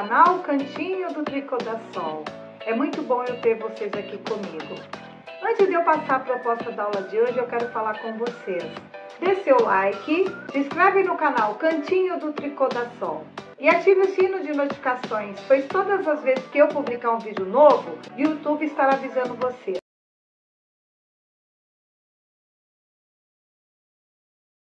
canal Cantinho do Tricô da Sol. É muito bom eu ter vocês aqui comigo. Antes de eu passar a proposta da aula de hoje, eu quero falar com vocês. Dê seu like, se inscreve no canal Cantinho do Tricô da Sol e ative o sino de notificações, pois todas as vezes que eu publicar um vídeo novo, o YouTube estará avisando você.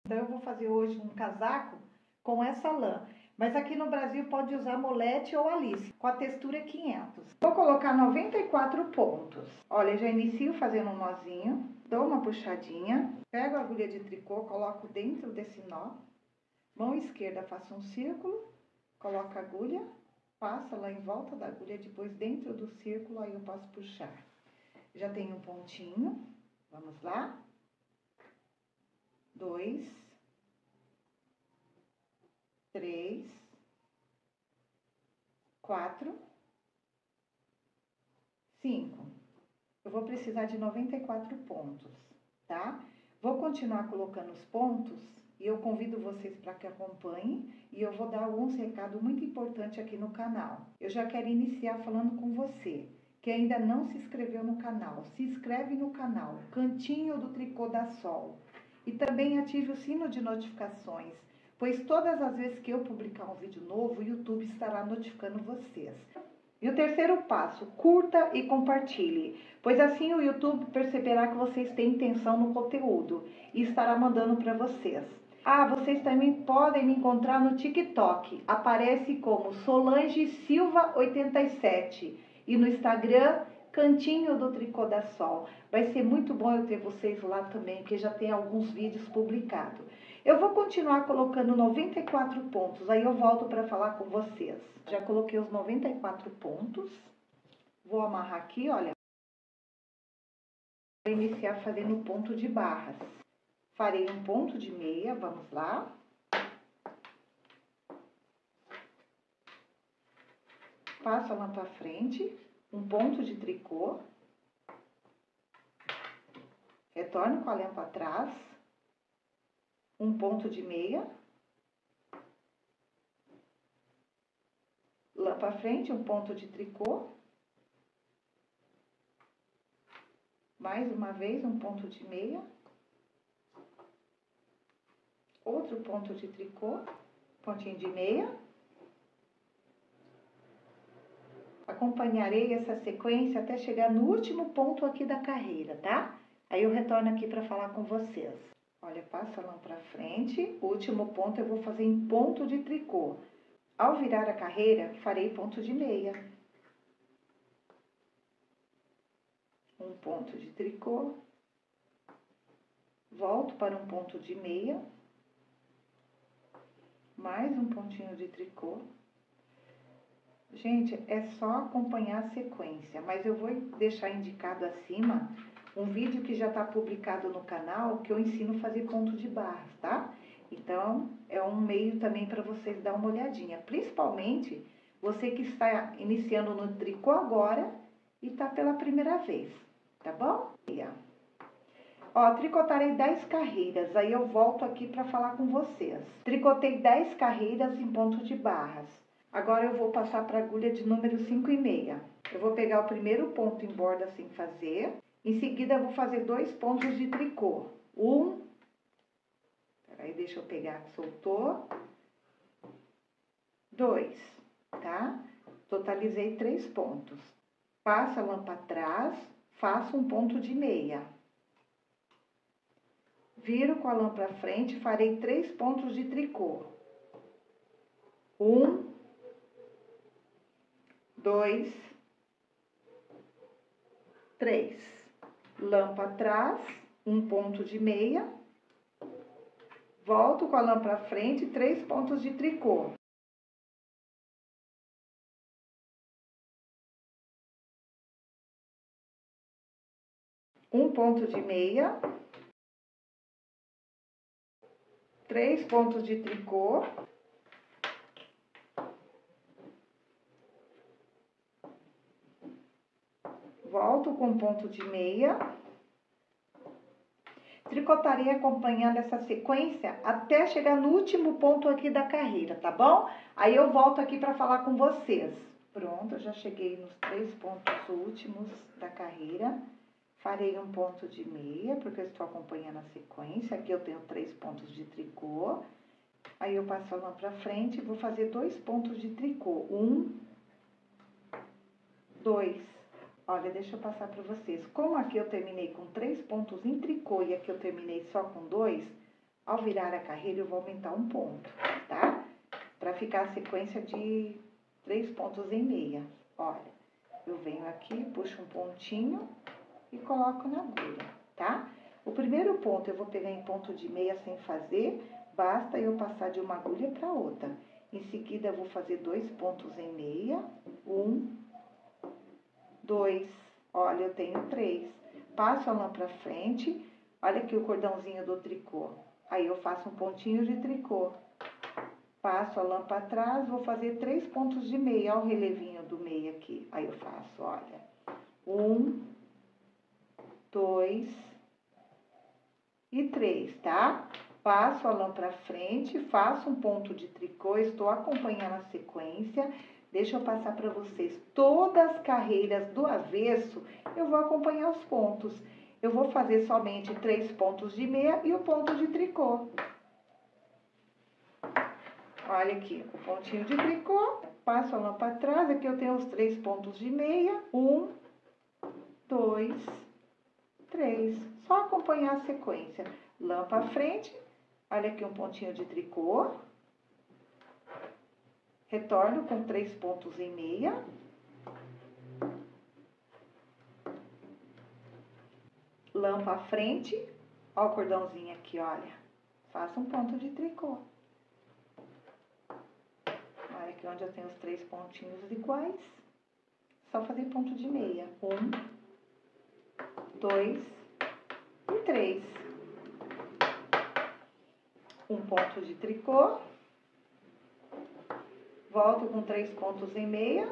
Então eu vou fazer hoje um casaco com essa lã, mas aqui no Brasil pode usar molete ou alice, com a textura 500. Vou colocar 94 pontos. Olha, já inicio fazendo um nozinho, dou uma puxadinha, pego a agulha de tricô, coloco dentro desse nó, mão esquerda faço um círculo, coloco a agulha, passo lá em volta da agulha, depois dentro do círculo aí eu posso puxar. Já tenho um pontinho, vamos lá. 2, 3, 4, 5. Eu vou precisar de 94 pontos, tá? Vou continuar colocando os pontos e eu convido vocês para que acompanhem e eu vou dar alguns recados muito importantes aqui no canal. Eu já quero iniciar falando com você que ainda não se inscreveu no canal. Se inscreve no canal Cantinho do Tricô da Sol. E também ative o sino de notificações, pois todas as vezes que eu publicar um vídeo novo, o YouTube estará notificando vocês. E o terceiro passo, curta e compartilhe, pois assim o YouTube perceberá que vocês têm intenção no conteúdo e estará mandando para vocês. Ah, vocês também podem me encontrar no TikTok, aparece como Solange Silva 87 e no Instagram Cantinho do Tricô da Sol. Vai ser muito bom eu ter vocês lá também, porque já tem alguns vídeos publicados. Eu vou continuar colocando 94 pontos, aí eu volto para falar com vocês. Já coloquei os 94 pontos, vou amarrar aqui, olha. Vou iniciar fazendo ponto de barras. Farei um ponto de meia, vamos lá. Passo a lã para frente. Um ponto de tricô, retorno com a lã para trás, um ponto de meia, lã para frente, um ponto de tricô, mais uma vez um ponto de meia, outro ponto de tricô, pontinho de meia. Acompanharei essa sequência até chegar no último ponto aqui da carreira, tá? Aí eu retorno aqui para falar com vocês. Olha, passa a lã para frente. O último ponto eu vou fazer em ponto de tricô. Ao virar a carreira, farei ponto de meia. Um ponto de tricô. Volto para um ponto de meia. Mais um pontinho de tricô. Gente, é só acompanhar a sequência, mas eu vou deixar indicado acima um vídeo que já está publicado no canal, que eu ensino a fazer ponto de barras, tá? Então, é um meio também para vocês dar uma olhadinha, principalmente você que está iniciando no tricô agora e está pela primeira vez, tá bom? Ó, tricotarei 10 carreiras, aí eu volto aqui para falar com vocês. Tricotei 10 carreiras em ponto de barras. Agora, eu vou passar para a agulha de número 5,5. Eu vou pegar o primeiro ponto em borda sem fazer. Em seguida, eu vou fazer 2 pontos de tricô. Peraí, deixa eu pegar que soltou. 2, tá? Totalizei 3 pontos. Passo a lã para trás, faço um ponto de meia. Viro com a lã para frente, farei 3 pontos de tricô. 1, 2, 3. Lã para trás, um ponto de meia. Volto com a lã para frente, 3 pontos de tricô. Um ponto de meia. 3 pontos de tricô. Volto com ponto de meia. Tricotarei acompanhando essa sequência até chegar no último ponto aqui da carreira, tá bom? Aí eu volto aqui para falar com vocês. Pronto, eu já cheguei nos 3 pontos últimos da carreira. Farei um ponto de meia, porque eu estou acompanhando a sequência. Aqui eu tenho 3 pontos de tricô. Aí eu passo a mão para frente e vou fazer 2 pontos de tricô. 1, 2... Olha, deixa eu passar para vocês. Como aqui eu terminei com 3 pontos em tricô e aqui eu terminei só com 2, ao virar a carreira eu vou aumentar 1 ponto, tá? Para ficar a sequência de 3 pontos em meia. Olha, eu venho aqui, puxo um pontinho e coloco na agulha, tá? O primeiro ponto eu vou pegar em ponto de meia sem fazer, basta eu passar de uma agulha para outra. Em seguida, eu vou fazer 2 pontos em meia, 1, 2, olha, eu tenho 3. Passo a lã pra frente, olha aqui o cordãozinho do tricô. Aí eu faço um pontinho de tricô. Passo a lã pra trás, vou fazer 3 pontos de meia, olha o relevinho do meio aqui. Aí eu faço, olha, 1, 2 e 3, tá? Passo a lã pra frente, faço um ponto de tricô, estou acompanhando a sequência. Deixa eu passar para vocês todas as carreiras do avesso, eu vou acompanhar os pontos. Eu vou fazer somente 3 pontos de meia e o ponto de tricô. Olha aqui, o pontinho de tricô, passo a lã para trás, aqui eu tenho os 3 pontos de meia, 1, 2, 3. Só acompanhar a sequência. Lã para frente, olha aqui um pontinho de tricô. Retorno com 3 pontos em meia. Lã pra frente. Ó o cordãozinho aqui, olha. Faço um ponto de tricô. Olha aqui onde eu tenho os 3 pontinhos iguais. Só fazer ponto de meia. 1, 2 e 3. Um ponto de tricô. Volto com 3 pontos em meia.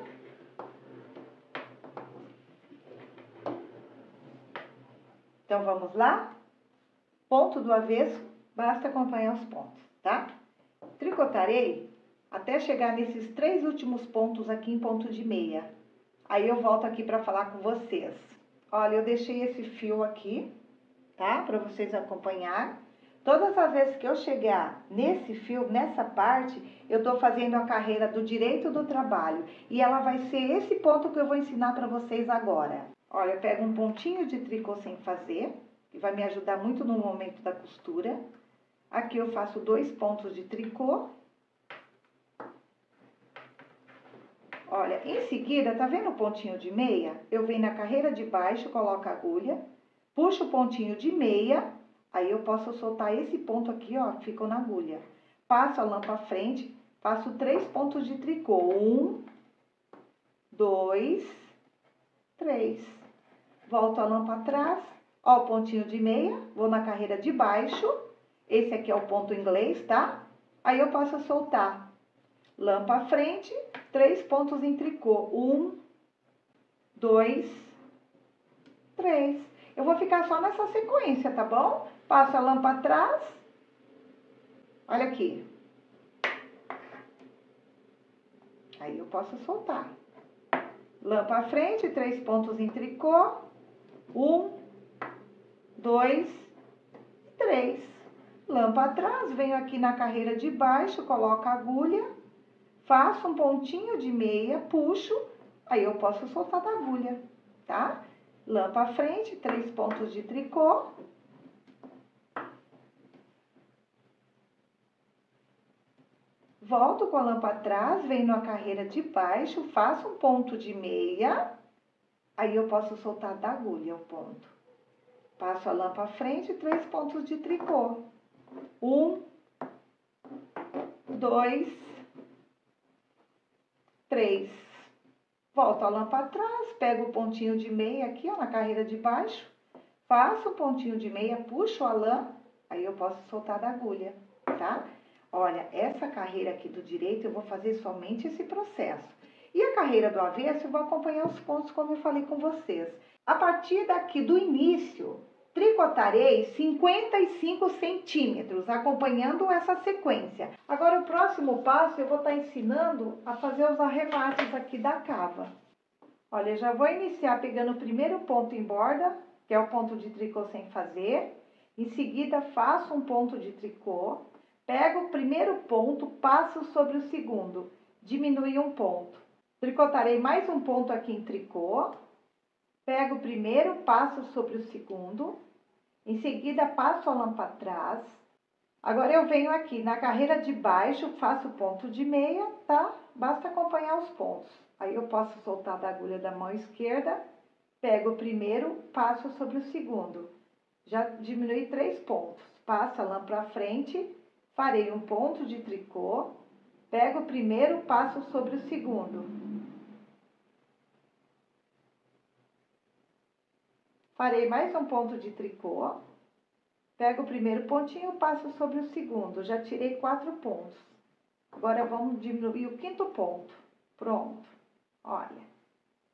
Então, vamos lá? Ponto do avesso, basta acompanhar os pontos, tá? Tricotarei até chegar nesses 3 últimos pontos aqui em ponto de meia. Aí, eu volto aqui pra falar com vocês. Olha, eu deixei esse fio aqui, tá? Pra vocês acompanhar. Todas as vezes que eu chegar nesse fio, nessa parte, eu tô fazendo a carreira do direito do trabalho. E ela vai ser esse ponto que eu vou ensinar pra vocês agora. Olha, eu pego um pontinho de tricô sem fazer, que vai me ajudar muito no momento da costura. Aqui eu faço 2 pontos de tricô. Olha, em seguida, tá vendo o pontinho de meia? Eu venho na carreira de baixo, coloco a agulha, puxo o pontinho de meia. Aí, eu posso soltar esse ponto aqui, ó, que ficou na agulha. Passo a lã pra frente, faço 3 pontos de tricô. 1, 2, 3. Volto a lã pra trás, ó, o pontinho de meia, vou na carreira de baixo. Esse aqui é o ponto inglês, tá? Aí, eu passo a soltar. Lã pra frente, 3 pontos em tricô. 1, 2, 3. Eu vou ficar só nessa sequência, tá bom? Passo a lã pra trás. Olha aqui. Aí eu posso soltar. Lã pra frente, 3 pontos em tricô. 1, 2, 3. Lã pra trás, venho aqui na carreira de baixo, coloco a agulha. Faço um pontinho de meia, puxo. Aí eu posso soltar da agulha, tá? Lã pra frente, 3 pontos de tricô. Volto com a lã pra trás, venho na carreira de baixo, faço um ponto de meia. Aí, eu posso soltar da agulha o ponto. Passo a lã pra frente, 3 pontos de tricô. 1, 2, 3. Volto a lã pra trás, pego o pontinho de meia aqui, ó, na carreira de baixo. Faço o pontinho de meia, puxo a lã, aí eu posso soltar da agulha, tá? Olha, essa carreira aqui do direito eu vou fazer somente esse processo. E a carreira do avesso eu vou acompanhar os pontos como eu falei com vocês. A partir daqui do início, Tricotarei 55 centímetros, acompanhando essa sequência. Agora, o próximo passo, eu vou estar ensinando a fazer os arremates aqui da cava. Olha, já vou iniciar pegando o primeiro ponto em borda, que é o ponto de tricô sem fazer. Em seguida, faço um ponto de tricô, pego o primeiro ponto, passo sobre o segundo, diminui um ponto. Tricotarei mais um ponto aqui em tricô. Pego o primeiro, passo sobre o segundo, em seguida passo a lã para trás. Agora eu venho aqui na carreira de baixo, faço ponto de meia, tá? Basta acompanhar os pontos. Aí eu posso soltar da agulha da mão esquerda, pego o primeiro, passo sobre o segundo. Já diminui 3 pontos. Passo a lã para frente, farei um ponto de tricô, pego o primeiro, passo sobre o segundo. Farei mais um ponto de tricô, pego o primeiro pontinho, passo sobre o segundo, já tirei 4 pontos. Agora, vamos diminuir o 5º ponto. Pronto, olha.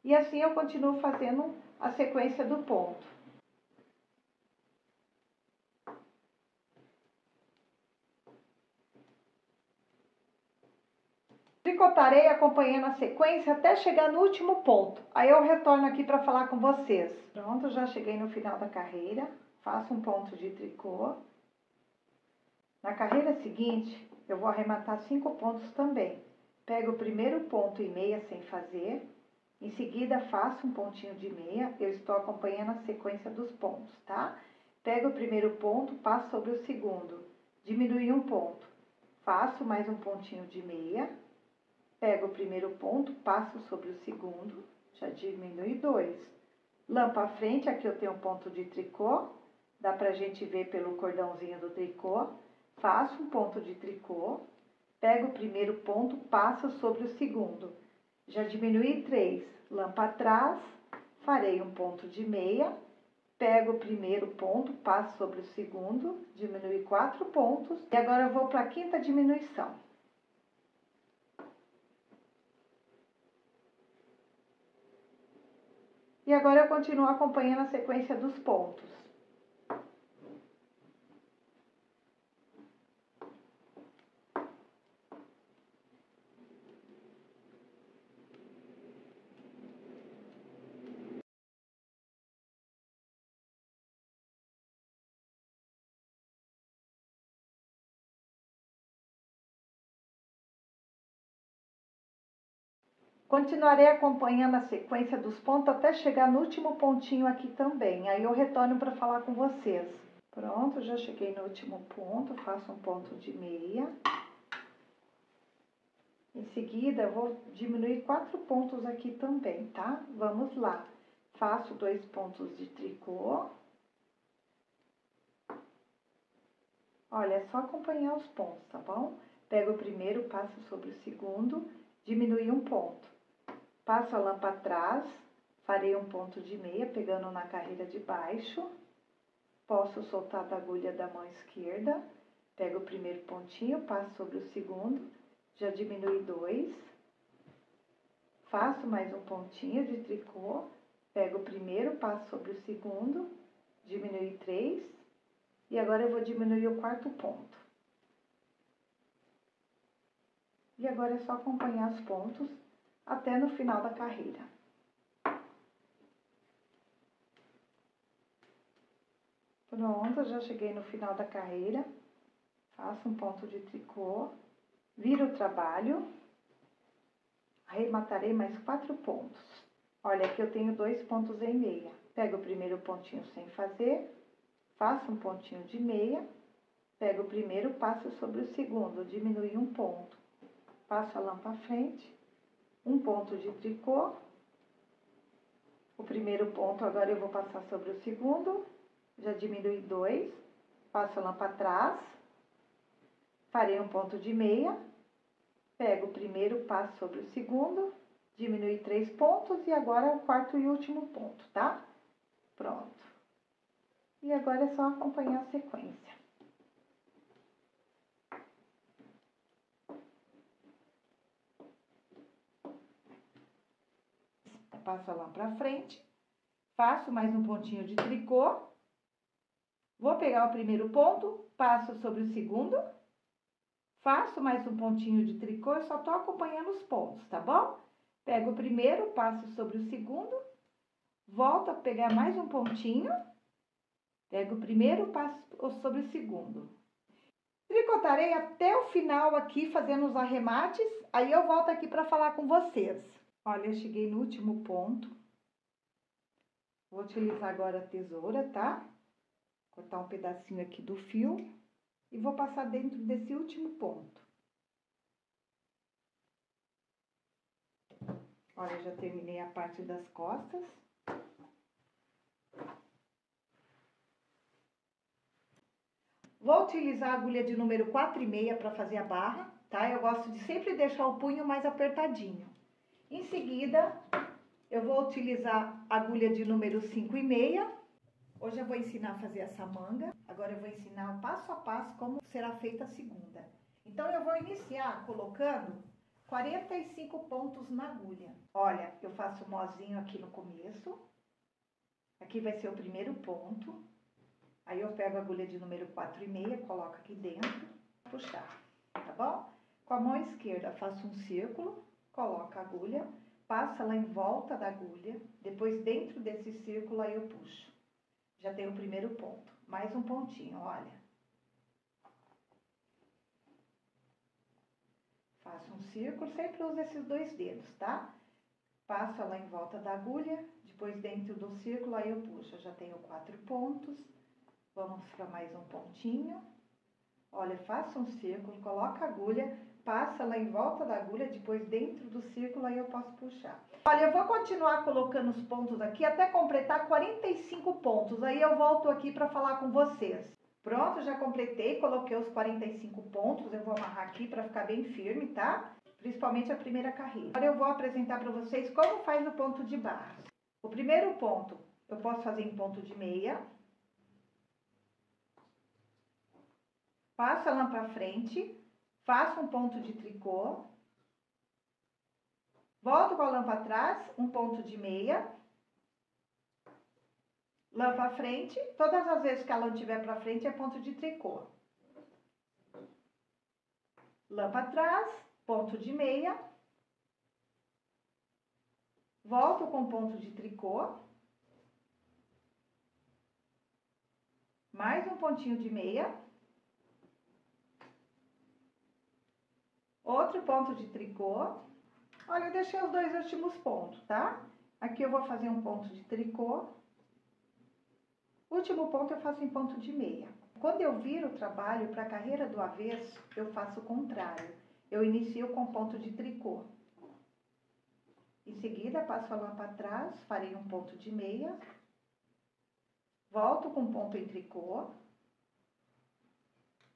E assim eu continuo fazendo a sequência do ponto. Tricotarei acompanhando a sequência até chegar no último ponto. Aí eu retorno aqui para falar com vocês. Pronto, já cheguei no final da carreira. Faço um ponto de tricô. Na carreira seguinte, eu vou arrematar 5 pontos também. Pego o primeiro ponto e meia sem fazer. Em seguida, faço um pontinho de meia. Eu estou acompanhando a sequência dos pontos, tá? Pego o primeiro ponto, passo sobre o segundo. Diminui um ponto. Faço mais um pontinho de meia. Pego o primeiro ponto, passo sobre o segundo, já diminui 2. Lã para frente, aqui eu tenho um ponto de tricô, dá pra gente ver pelo cordãozinho do tricô. Faço um ponto de tricô, pego o primeiro ponto, passo sobre o segundo, já diminui 3. Lã para trás, farei um ponto de meia, pego o primeiro ponto, passo sobre o segundo, diminui 4 pontos. E agora eu vou para a 5ª diminuição. E agora eu continuo acompanhando a sequência dos pontos. Continuarei acompanhando a sequência dos pontos até chegar no último pontinho aqui também. Aí eu retorno para falar com vocês. Pronto, já cheguei no último ponto, faço um ponto de meia. Em seguida, eu vou diminuir 4 pontos aqui também, tá? Vamos lá. Faço 2 pontos de tricô. Olha, é só acompanhar os pontos, tá bom? Pego o primeiro, passo sobre o segundo, diminui um ponto. Passo a lã para trás, farei um ponto de meia, pegando na carreira de baixo. Posso soltar da agulha da mão esquerda, pego o primeiro pontinho, passo sobre o segundo, já diminui 2. Faço mais um pontinho de tricô, pego o primeiro, passo sobre o segundo, diminui 3. E agora eu vou diminuir o 4º ponto. E agora é só acompanhar os pontos até no final da carreira. Pronto, já cheguei no final da carreira. Faço um ponto de tricô, viro o trabalho, arrematarei mais 4 pontos. Olha, aqui eu tenho 2 pontos em meia. Pego o primeiro pontinho sem fazer, faço um pontinho de meia, pego o primeiro, passo sobre o segundo, diminui um ponto. Passo a lã para frente. Um ponto de tricô, o primeiro ponto agora eu vou passar sobre o segundo, já diminui 2, passo a lã para trás, farei um ponto de meia, pego o primeiro, passo sobre o segundo, diminui 3 pontos e agora o 4º e último ponto, tá? Pronto. E agora é só acompanhar a sequência. Passo a lã para frente, faço mais um pontinho de tricô, Vou pegar o primeiro ponto, passo sobre o segundo, faço mais um pontinho de tricô e só tô acompanhando os pontos, tá bom? Pego o primeiro, passo sobre o segundo, volto a pegar mais um pontinho, pego o primeiro, passo sobre o segundo. Tricotarei até o final aqui, fazendo os arremates, aí eu volto aqui para falar com vocês. Olha, eu cheguei no último ponto. Vou utilizar agora a tesoura, tá? Cortar um pedacinho aqui do fio e vou passar dentro desse último ponto. Olha, já terminei a parte das costas. Vou utilizar a agulha de número 4,5 para fazer a barra, tá? Eu gosto de sempre deixar o punho mais apertadinho. Em seguida, eu vou utilizar a agulha de número 5,5. Hoje eu vou ensinar a fazer essa manga. Agora eu vou ensinar o passo a passo como será feita a segunda. Então, eu vou iniciar colocando 45 pontos na agulha. Olha, eu faço um nozinho aqui no começo. Aqui vai ser o primeiro ponto. Aí eu pego a agulha de número 4,5, coloco aqui dentro, puxar, tá bom? Com a mão esquerda faço um círculo, coloco a agulha, passa ela em volta da agulha, depois dentro desse círculo aí eu puxo. Já tem o primeiro ponto, mais um pontinho, olha. Faço um círculo, sempre uso esses dois dedos, tá? Passo ela em volta da agulha, depois dentro do círculo aí eu puxo, já tenho 4 pontos. Vamos para mais um pontinho. Olha, faço um círculo, coloca a agulha, passa lá em volta da agulha, depois dentro do círculo aí eu posso puxar. Olha, eu vou continuar colocando os pontos aqui até completar 45 pontos. Aí eu volto aqui para falar com vocês. Pronto, já completei, coloquei os 45 pontos. Eu vou amarrar aqui para ficar bem firme, tá? Principalmente a primeira carreira. Agora eu vou apresentar para vocês como faz o ponto de barra. O primeiro ponto eu posso fazer em ponto de meia. Passo ela para frente, faço um ponto de tricô, volto com a lã para trás, um ponto de meia, lã para frente, todas as vezes que a lã tiver para frente é ponto de tricô. Lã para trás, ponto de meia, volto com ponto de tricô, mais um pontinho de meia, outro ponto de tricô. Olha, eu deixei os dois últimos pontos, tá? Aqui eu vou fazer um ponto de tricô. Último ponto eu faço em ponto de meia. Quando eu viro o trabalho para a carreira do avesso, eu faço o contrário. Eu inicio com ponto de tricô. Em seguida, passo a lã para trás, farei um ponto de meia. Volto com ponto em tricô.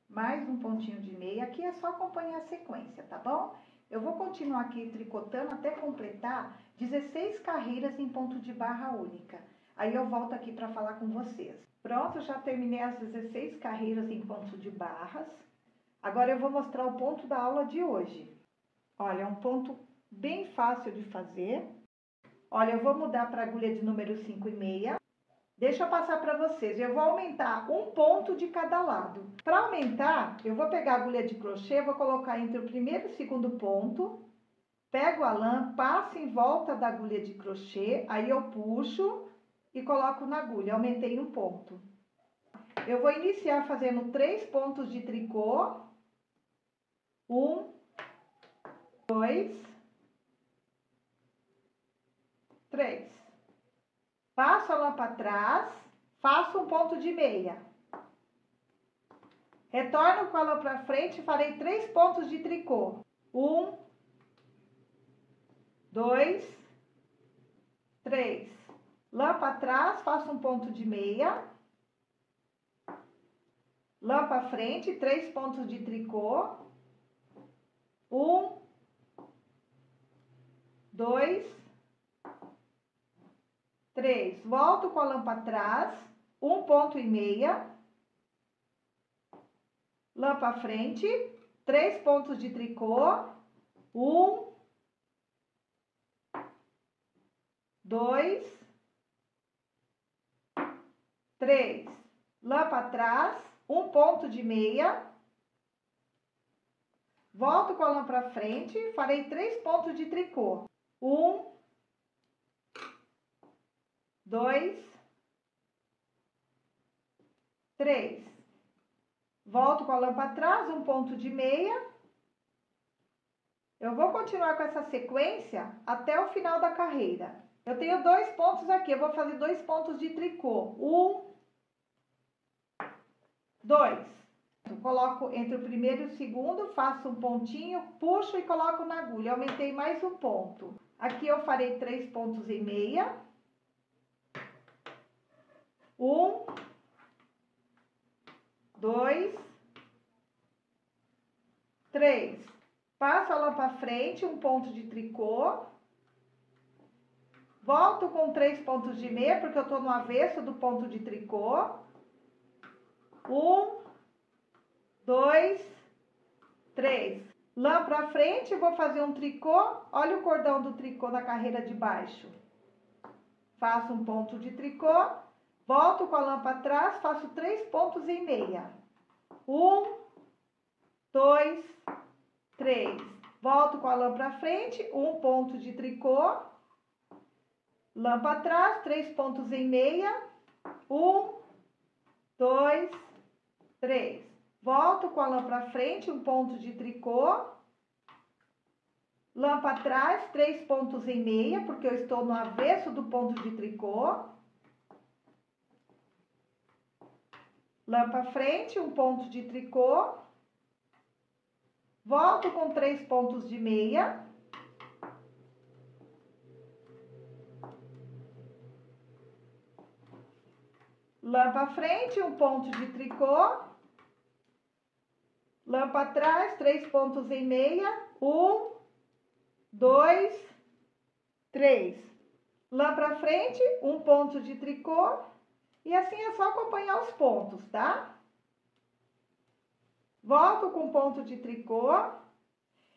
Mais um pontinho de meia, aqui é só acompanhar a sequência, tá bom? Eu vou continuar aqui tricotando até completar 16 carreiras em ponto de barra única. Aí eu volto aqui para falar com vocês. Pronto, já terminei as 16 carreiras em ponto de barras. Agora eu vou mostrar o ponto da aula de hoje. Olha, é um ponto bem fácil de fazer. Olha, eu vou mudar para agulha de número 5,5. Deixa eu passar para vocês, eu vou aumentar um ponto de cada lado. Para aumentar, eu vou pegar a agulha de crochê, vou colocar entre o primeiro e o segundo ponto, pego a lã, passo em volta da agulha de crochê, aí eu puxo e coloco na agulha, aumentei um ponto. Eu vou iniciar fazendo 3 pontos de tricô. 1, 2, 3. Passo a lã para trás, faço um ponto de meia. Retorno com a lã para frente, farei 3 pontos de tricô. 1, 2, 3. Lã para trás, faço um ponto de meia. Lã para frente, 3 pontos de tricô. 1, 2, 3, volto com a lã para trás, um ponto e meia, lã para frente, 3 pontos de tricô, 1, 2, 3, lã para trás, um ponto de meia, volto com a lã para frente, farei 3 pontos de tricô. 1, 2, 3. Volto com a lã para trás, um ponto de meia. Eu vou continuar com essa sequência até o final da carreira. Eu tenho 2 pontos aqui, eu vou fazer 2 pontos de tricô. 1, 2. Eu coloco entre o primeiro e o segundo, faço um pontinho, puxo e coloco na agulha. Aumentei mais um ponto. Aqui eu farei 3 pontos e meia. 1, 2, 3. Passo a lã para frente, um ponto de tricô. Volto com 3 pontos de meia, porque eu tô no avesso do ponto de tricô. 1, 2, 3. Lã pra frente, vou fazer um tricô. Olha o cordão do tricô na carreira de baixo. Faço um ponto de tricô. Volto com a lã pra trás, faço 3 pontos e meia. 1, 2, 3. Volto com a lã pra frente, um ponto de tricô. Lã pra trás, 3 pontos e meia. 1, 2, 3. Volto com a lã para frente, um ponto de tricô. Lã para trás, 3 pontos e meia, porque eu estou no avesso do ponto de tricô. Lã para frente, um ponto de tricô. Volto com 3 pontos de meia. Lã para frente, um ponto de tricô. Lã para trás, 3 pontos e meia, 1, 2, 3. Lã para frente, um ponto de tricô, e assim é só acompanhar os pontos, tá? Volto com ponto de tricô.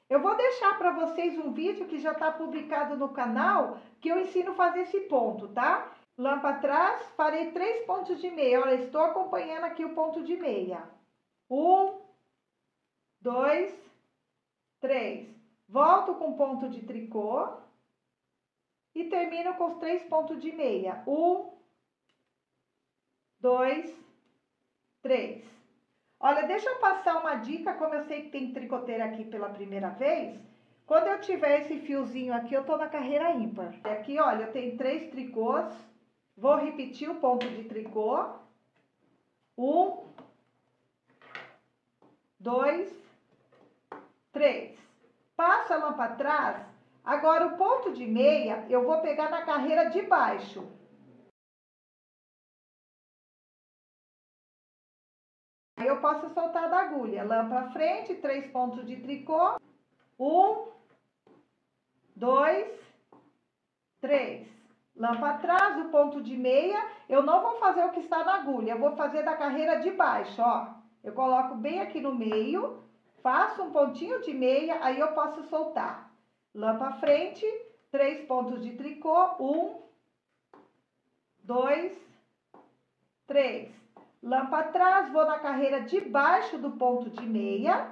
Eu vou deixar para vocês um vídeo que já está publicado no canal, que eu ensino a fazer esse ponto, tá? Lã para trás, farei 3 pontos de meia, olha, estou acompanhando aqui o ponto de meia. 1, 2, 3. Volto com ponto de tricô e termino com os 3 pontos de meia. 1, 2, 3. Olha, deixa eu passar uma dica, como eu sei que tem tricoteira aqui pela primeira vez. Quando eu tiver esse fiozinho aqui, eu tô na carreira ímpar. Aqui, olha, eu tenho 3 tricôs. Vou repetir o ponto de tricô. 1, 2, 3. Passo a lã para trás. Agora, o ponto de meia, eu vou pegar na carreira de baixo. Aí eu posso soltar da agulha. Lã para frente, 3 pontos de tricô. 1, 2, 3. Lã para trás, o ponto de meia. Eu não vou fazer o que está na agulha. Eu vou fazer da carreira de baixo, ó. Eu coloco bem aqui no meio. Faço um pontinho de meia, aí eu posso soltar. Lã para frente, 3 pontos de tricô, 1, 2, 3. Lã para trás, vou na carreira de baixo do ponto de meia,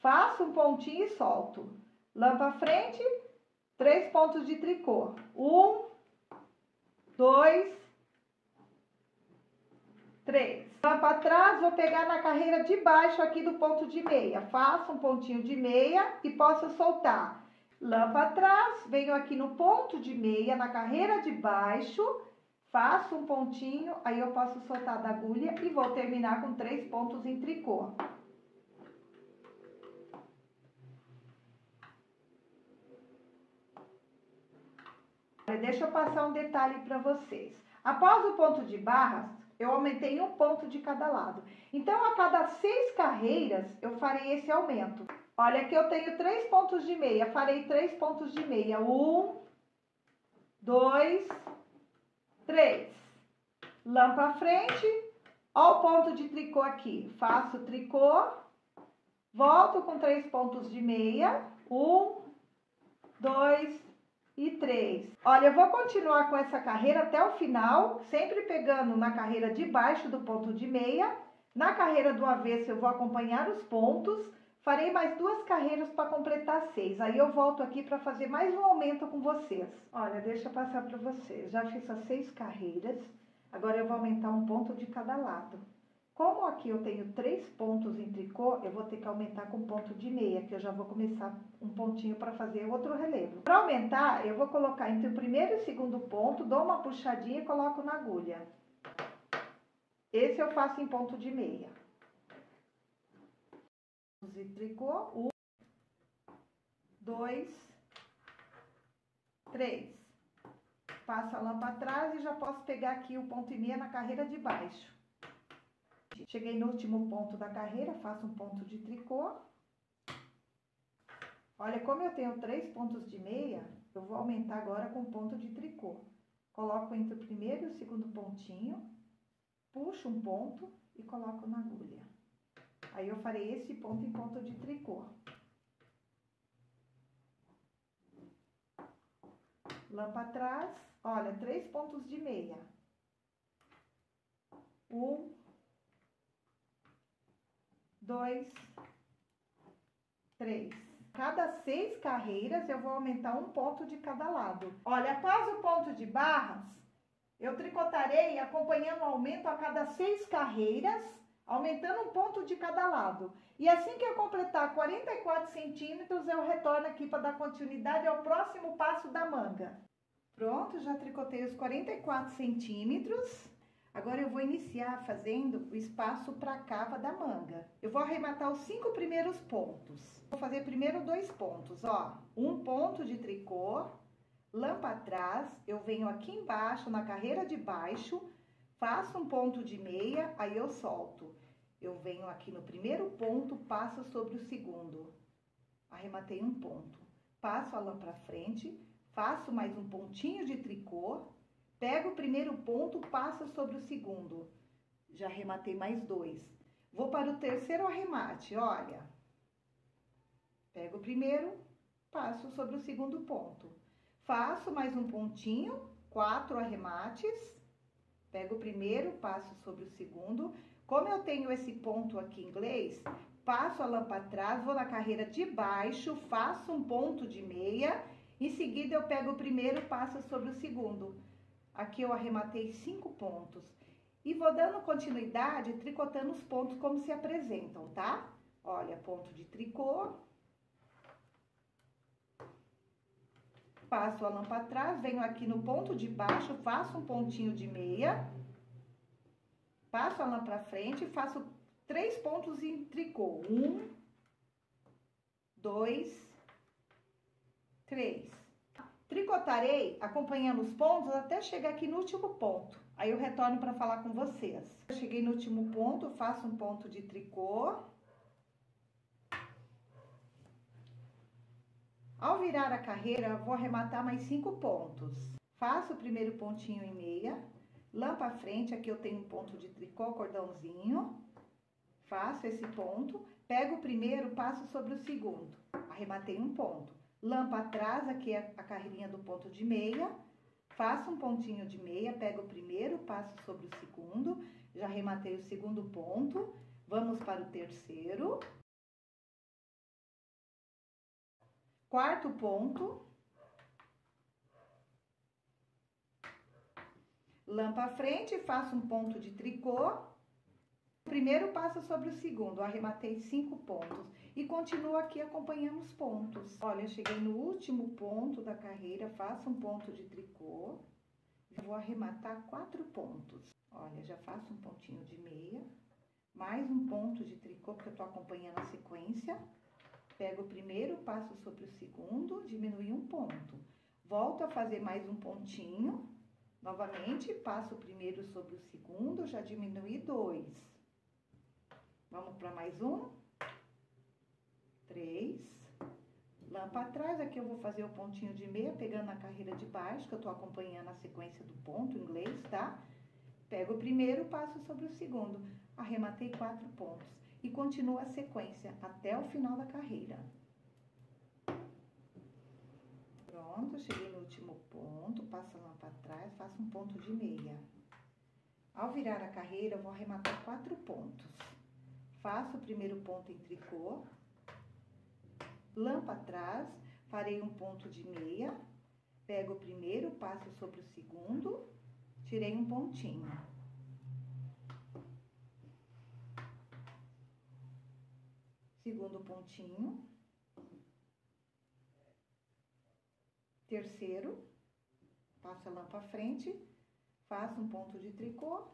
faço um pontinho e solto. Lã para frente, 3 pontos de tricô, 1, 2, 3. Lã para trás, vou pegar na carreira de baixo aqui do ponto de meia. Faço um pontinho de meia e posso soltar. Lã para trás, venho aqui no ponto de meia, na carreira de baixo, faço um pontinho, aí eu posso soltar da agulha e vou terminar com 3 pontos em tricô. Deixa eu passar um detalhe para vocês. Após o ponto de barras, eu aumentei um ponto de cada lado. Então, a cada 6 carreiras, eu farei esse aumento. Olha, aqui eu tenho 3 pontos de meia. Farei 3 pontos de meia. 1, 2, 3. Lã para frente. Ó o ponto de tricô aqui. Faço tricô. Volto com 3 pontos de meia. 1, 2, e 3. Olha, eu vou continuar com essa carreira até o final, sempre pegando na carreira de baixo do ponto de meia. Na carreira do avesso eu vou acompanhar os pontos, farei mais 2 carreiras para completar 6. Aí eu volto aqui para fazer mais um aumento com vocês. Olha, deixa eu passar para vocês. Já fiz as 6 carreiras, agora eu vou aumentar um ponto de cada lado. Como aqui eu tenho 3 pontos em tricô, eu vou ter que aumentar com ponto de meia, que eu já vou começar um pontinho para fazer outro relevo. Para aumentar, eu vou colocar entre o primeiro e o segundo ponto, dou uma puxadinha e coloco na agulha. Esse eu faço em ponto de meia. E tricô, 1, 2, 3. Passo a lã para trás e já posso pegar aqui o ponto e meia na carreira de baixo. Cheguei no último ponto da carreira, faço um ponto de tricô. Olha, como eu tenho 3 pontos de meia, eu vou aumentar agora com ponto de tricô. Coloco entre o primeiro e o segundo pontinho. Puxo um ponto e coloco na agulha. Aí eu farei esse ponto em ponto de tricô. Lã para trás, olha, 3 pontos de meia. 1, 2, 3. Cada 6 carreiras eu vou aumentar um ponto de cada lado. Olha, após o ponto de barras, eu tricotarei acompanhando o aumento a cada 6 carreiras, aumentando um ponto de cada lado. E assim que eu completar 44 centímetros, eu retorno aqui para dar continuidade ao próximo passo da manga. Pronto, já tricotei os 44 centímetros. Agora eu vou iniciar fazendo o espaço para a cava da manga. Eu vou arrematar os 5 primeiros pontos. Vou fazer primeiro 2 pontos, ó. Um ponto de tricô. Lã para trás, eu venho aqui embaixo, na carreira de baixo, faço um ponto de meia, aí eu solto. Eu venho aqui no primeiro ponto, passo sobre o segundo. Arrematei um ponto. Passo a lã para frente, faço mais um pontinho de tricô, pego o primeiro ponto, passo sobre o segundo. Já arrematei mais 2. Vou para o terceiro arremate, olha. Pego o primeiro, passo sobre o segundo ponto. Faço mais um pontinho, 4 arremates, pego o primeiro, passo sobre o segundo. Como eu tenho esse ponto aqui em inglês, passo a lã para trás, vou na carreira de baixo, faço um ponto de meia, em seguida eu pego o primeiro, passo sobre o segundo. Aqui eu arrematei 5 pontos. E vou dando continuidade, tricotando os pontos como se apresentam, tá? Olha, ponto de tricô. Passo a lã para trás, venho aqui no ponto de baixo, faço um pontinho de meia. Passo a lã para frente, faço 3 pontos em tricô. 1, 2, 3. Tricotarei acompanhando os pontos até chegar aqui no último ponto. Aí eu retorno para falar com vocês. Eu cheguei no último ponto, faço um ponto de tricô. Ao virar a carreira, vou arrematar mais 5 pontos. Faço o primeiro pontinho e meia. Lã para frente, aqui eu tenho um ponto de tricô, cordãozinho. Faço esse ponto. Pego o primeiro, passo sobre o segundo. Arrematei um ponto. Lã para trás, aqui é a carreirinha do ponto de meia. Faço um pontinho de meia, pego o primeiro, passo sobre o segundo. Já arrematei o segundo ponto. Vamos para o terceiro. 4º ponto, lã para frente, faço um ponto de tricô, primeiro passo sobre o segundo, arrematei 5 pontos e continuo aqui acompanhando os pontos. Olha, eu cheguei no último ponto da carreira, faço um ponto de tricô, vou arrematar 4 pontos. Olha, já faço um pontinho de meia, mais um ponto de tricô que eu tô acompanhando a sequência. Pego o primeiro, passo sobre o segundo, diminui um ponto. Volto a fazer mais um pontinho. Novamente, passo o primeiro sobre o segundo, já diminui 2. Vamos para mais um. 3. Lã para trás, aqui eu vou fazer o pontinho de meia, pegando a carreira de baixo, que eu tô acompanhando a sequência do ponto em inglês, tá? Pego o primeiro, passo sobre o segundo. Arrematei 4 pontos. E continua a sequência até o final da carreira. Pronto, cheguei no último ponto, passo a lã para trás, faço um ponto de meia. Ao virar a carreira, eu vou arrematar 4 pontos. Faço o primeiro ponto em tricô, lã para trás, farei um ponto de meia, pego o primeiro, passo sobre o segundo, tirei um pontinho. Segundo pontinho. Terceiro, passo a lã para frente, faço um ponto de tricô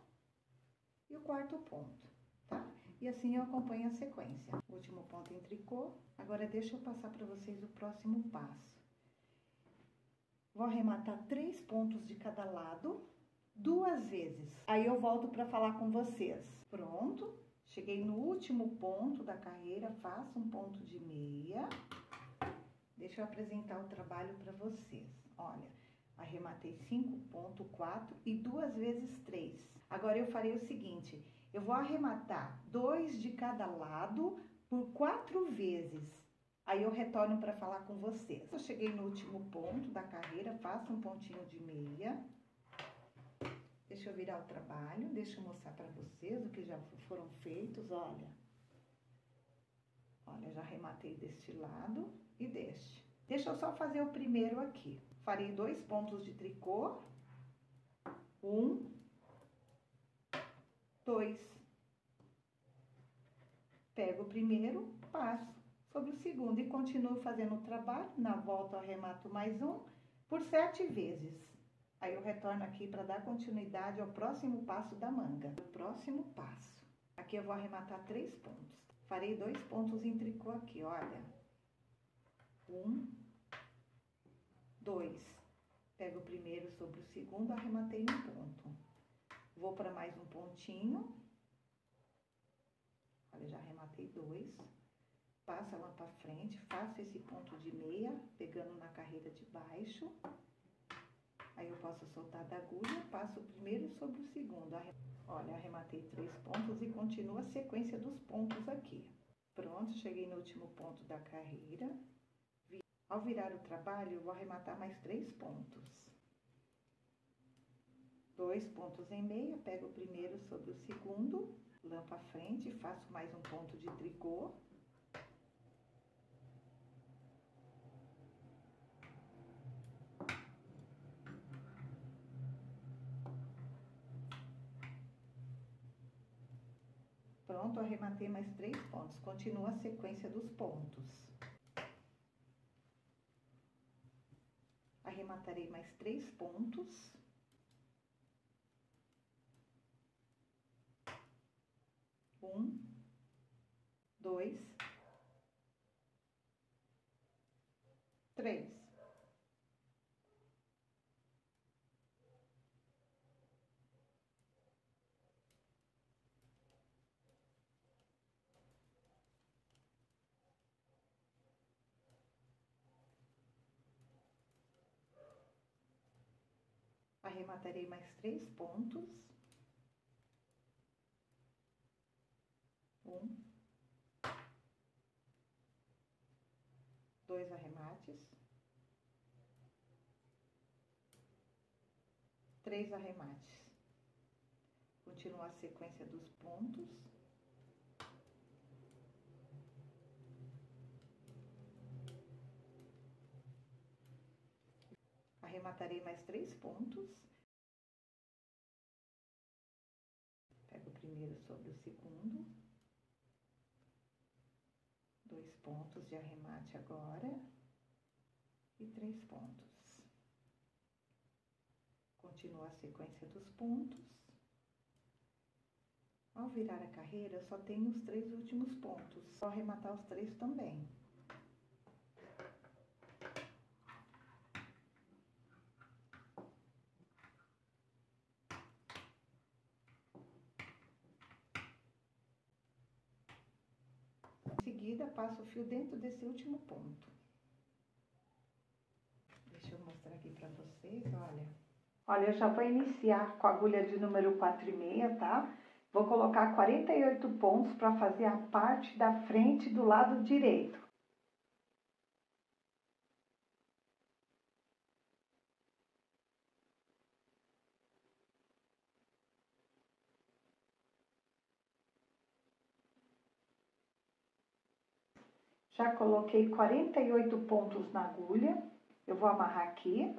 e o 4º ponto, tá? E assim eu acompanho a sequência. Último ponto em tricô. Agora deixa eu passar para vocês o próximo passo. Vou arrematar 3 pontos de cada lado 2 vezes. Aí eu volto para falar com vocês. Pronto, cheguei no último ponto da carreira, faço um ponto de meia. Deixa eu apresentar o trabalho para vocês. Olha, arrematei 5 pontos, 4 e 2 vezes 3. Agora eu farei o seguinte: eu vou arrematar 2 de cada lado por 4 vezes. Aí eu retorno para falar com vocês. Eu cheguei no último ponto da carreira, faço um pontinho de meia. Deixa eu virar o trabalho, deixa eu mostrar para vocês o que já foram feitos. Olha, já arrematei deste lado. E deste. Deixa eu só fazer o primeiro aqui. Farei 2 pontos de tricô. 1, 2. Pego o primeiro, passo sobre o segundo e continuo fazendo o trabalho. Na volta, eu arremato mais um por 7 vezes. Aí eu retorno aqui para dar continuidade ao próximo passo da manga. O próximo passo. Aqui eu vou arrematar 3 pontos. Farei 2 pontos em tricô aqui, olha. 1, 2. Pego o primeiro sobre o segundo, arrematei um ponto. Vou para mais um pontinho. Olha, já arrematei 2. Passo a lã para frente, faço esse ponto de meia, pegando na carreira de baixo. Aí eu posso soltar da agulha, passo o primeiro sobre o segundo. Olha, arrematei 3 pontos e continuo a sequência dos pontos aqui. Pronto, cheguei no último ponto da carreira. Ao virar o trabalho, eu vou arrematar mais 3 pontos. 2 pontos em meia, pego o primeiro sobre o segundo, lã para frente, faço mais um ponto de tricô. Pronto, arrematei mais 3 pontos. Continua a sequência dos pontos. Arrematarei mais 3 pontos. Um, dois, três. Arrematarei mais 3 pontos. 1, 2 arremates. 3 arremates. Continua a sequência dos pontos. Arrematarei mais 3 pontos. Pego o primeiro sobre o segundo. 2 pontos de arremate agora. E 3 pontos. Continua a sequência dos pontos. Ao virar a carreira, eu só tenho os 3 últimos pontos. Só arrematar os 3 também. Passo o fio dentro desse último ponto. Deixa eu mostrar aqui pra vocês, olha. Olha, eu já vou iniciar com a agulha de número 4,5, tá? Vou colocar 48 pontos pra fazer a parte da frente do lado direito. Já coloquei 48 pontos na agulha. Eu vou amarrar aqui.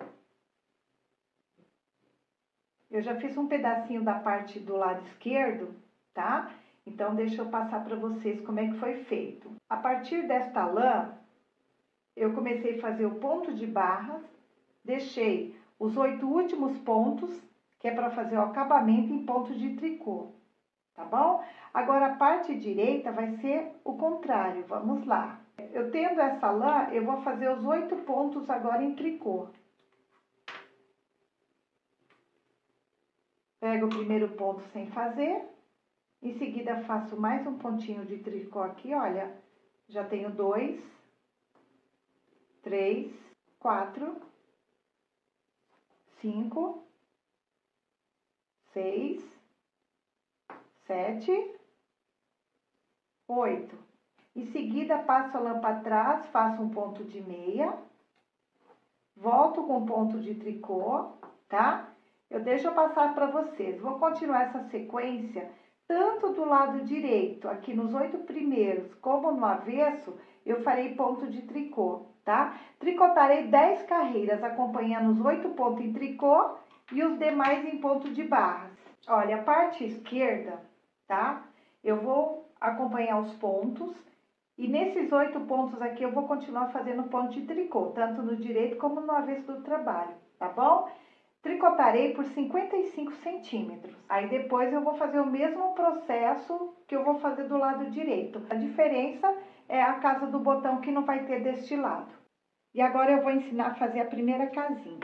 Eu já fiz um pedacinho da parte do lado esquerdo, tá? Então, deixa eu passar para vocês como é que foi feito. A partir desta lã, eu comecei a fazer o ponto de barra, deixei os 8 últimos pontos, que é para fazer o acabamento em ponto de tricô, tá bom? Agora, a parte direita vai ser o contrário, vamos lá. Eu tendo essa lã, eu vou fazer os 8 pontos agora em tricô. Pego o primeiro ponto sem fazer. Em seguida, faço mais um pontinho de tricô aqui, olha, já tenho 2, 3, 4, 5, 6, 7, 8. Em seguida, passo a lã para trás, faço um ponto de meia, volto com um ponto de tricô, tá? Eu deixo passar para vocês, vou continuar essa sequência. Tanto do lado direito, aqui nos 8 primeiros, como no avesso, eu farei ponto de tricô, tá? Tricotarei 10 carreiras, acompanhando os 8 pontos em tricô e os demais em ponto de barras. Olha, a parte esquerda, tá? Eu vou acompanhar os pontos e nesses 8 pontos aqui eu vou continuar fazendo ponto de tricô, tanto no direito como no avesso do trabalho, tá bom? Tricotarei por 55 centímetros. Aí depois eu vou fazer o mesmo processo que eu vou fazer do lado direito. A diferença é a casa do botão que não vai ter deste lado. E agora eu vou ensinar a fazer a primeira casinha.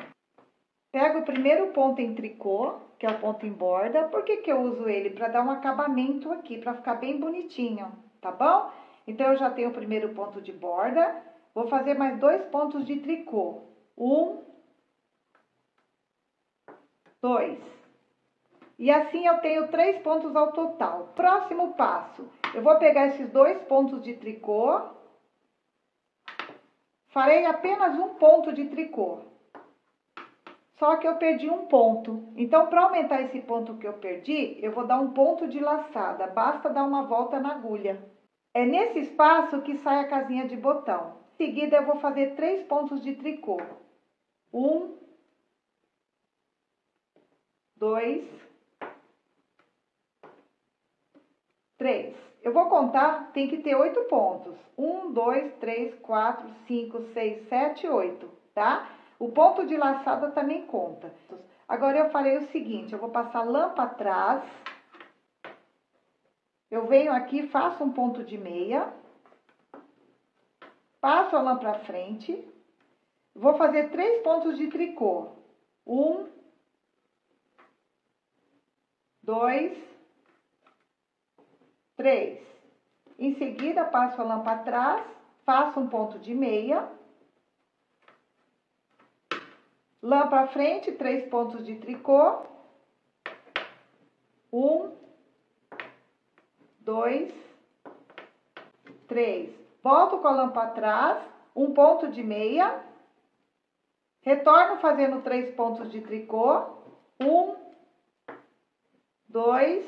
Pego o primeiro ponto em tricô, que é o ponto em borda. Por que que eu uso ele? Para dar um acabamento aqui, para ficar bem bonitinho, tá bom? Então eu já tenho o primeiro ponto de borda. Vou fazer mais 2 pontos de tricô. 1, 2. E assim eu tenho 3 pontos ao total. Próximo passo, eu vou pegar esses 2 pontos de tricô, farei apenas um ponto de tricô, só que eu perdi um ponto. Então, para aumentar esse ponto que eu perdi, eu vou dar um ponto de laçada, basta dar uma volta na agulha. É nesse espaço que sai a casinha de botão. Em seguida, eu vou fazer 3 pontos de tricô. 1, 2, 3. Eu vou contar, tem que ter 8 pontos. 1, 2, 3, 4, 5, 6, 7, 8, tá? O ponto de laçada também conta. Agora, eu farei o seguinte, eu vou passar a lã para trás. Eu venho aqui, faço um ponto de meia. Passo a lã para frente. Vou fazer 3 pontos de tricô. 1, 2, 3. Em seguida, passo a lã para trás, faço um ponto de meia. Lã para frente, 3 pontos de tricô. 1, 2, 3. Volto com a lã para trás, um ponto de meia. Retorno fazendo 3 pontos de tricô. 1, 2,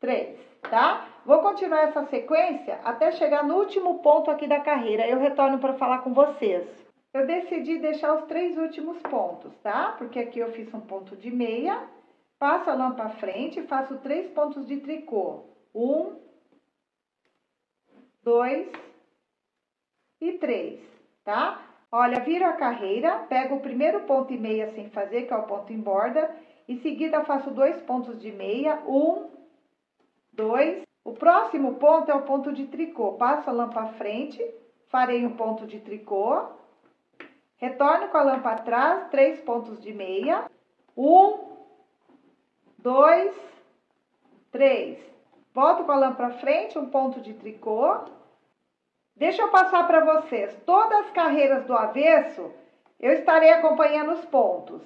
3, tá? Vou continuar essa sequência até chegar no último ponto aqui da carreira. Eu retorno para falar com vocês. Eu decidi deixar os 3 últimos pontos, tá? Porque aqui eu fiz um ponto de meia, passo a lã para frente, faço 3 pontos de tricô. 1, 2 e 3, tá? Olha, viro a carreira, pego o primeiro ponto e meia sem fazer, que é o ponto em borda. Em seguida, faço 2 pontos de meia, 1, 2. O próximo ponto é o ponto de tricô. Passo a lã para frente, farei um ponto de tricô. Retorno com a lã para trás, 3 pontos de meia. 1, 2, 3. Volto com a lã para frente, um ponto de tricô. Deixa eu passar para vocês. Todas as carreiras do avesso, eu estarei acompanhando os pontos.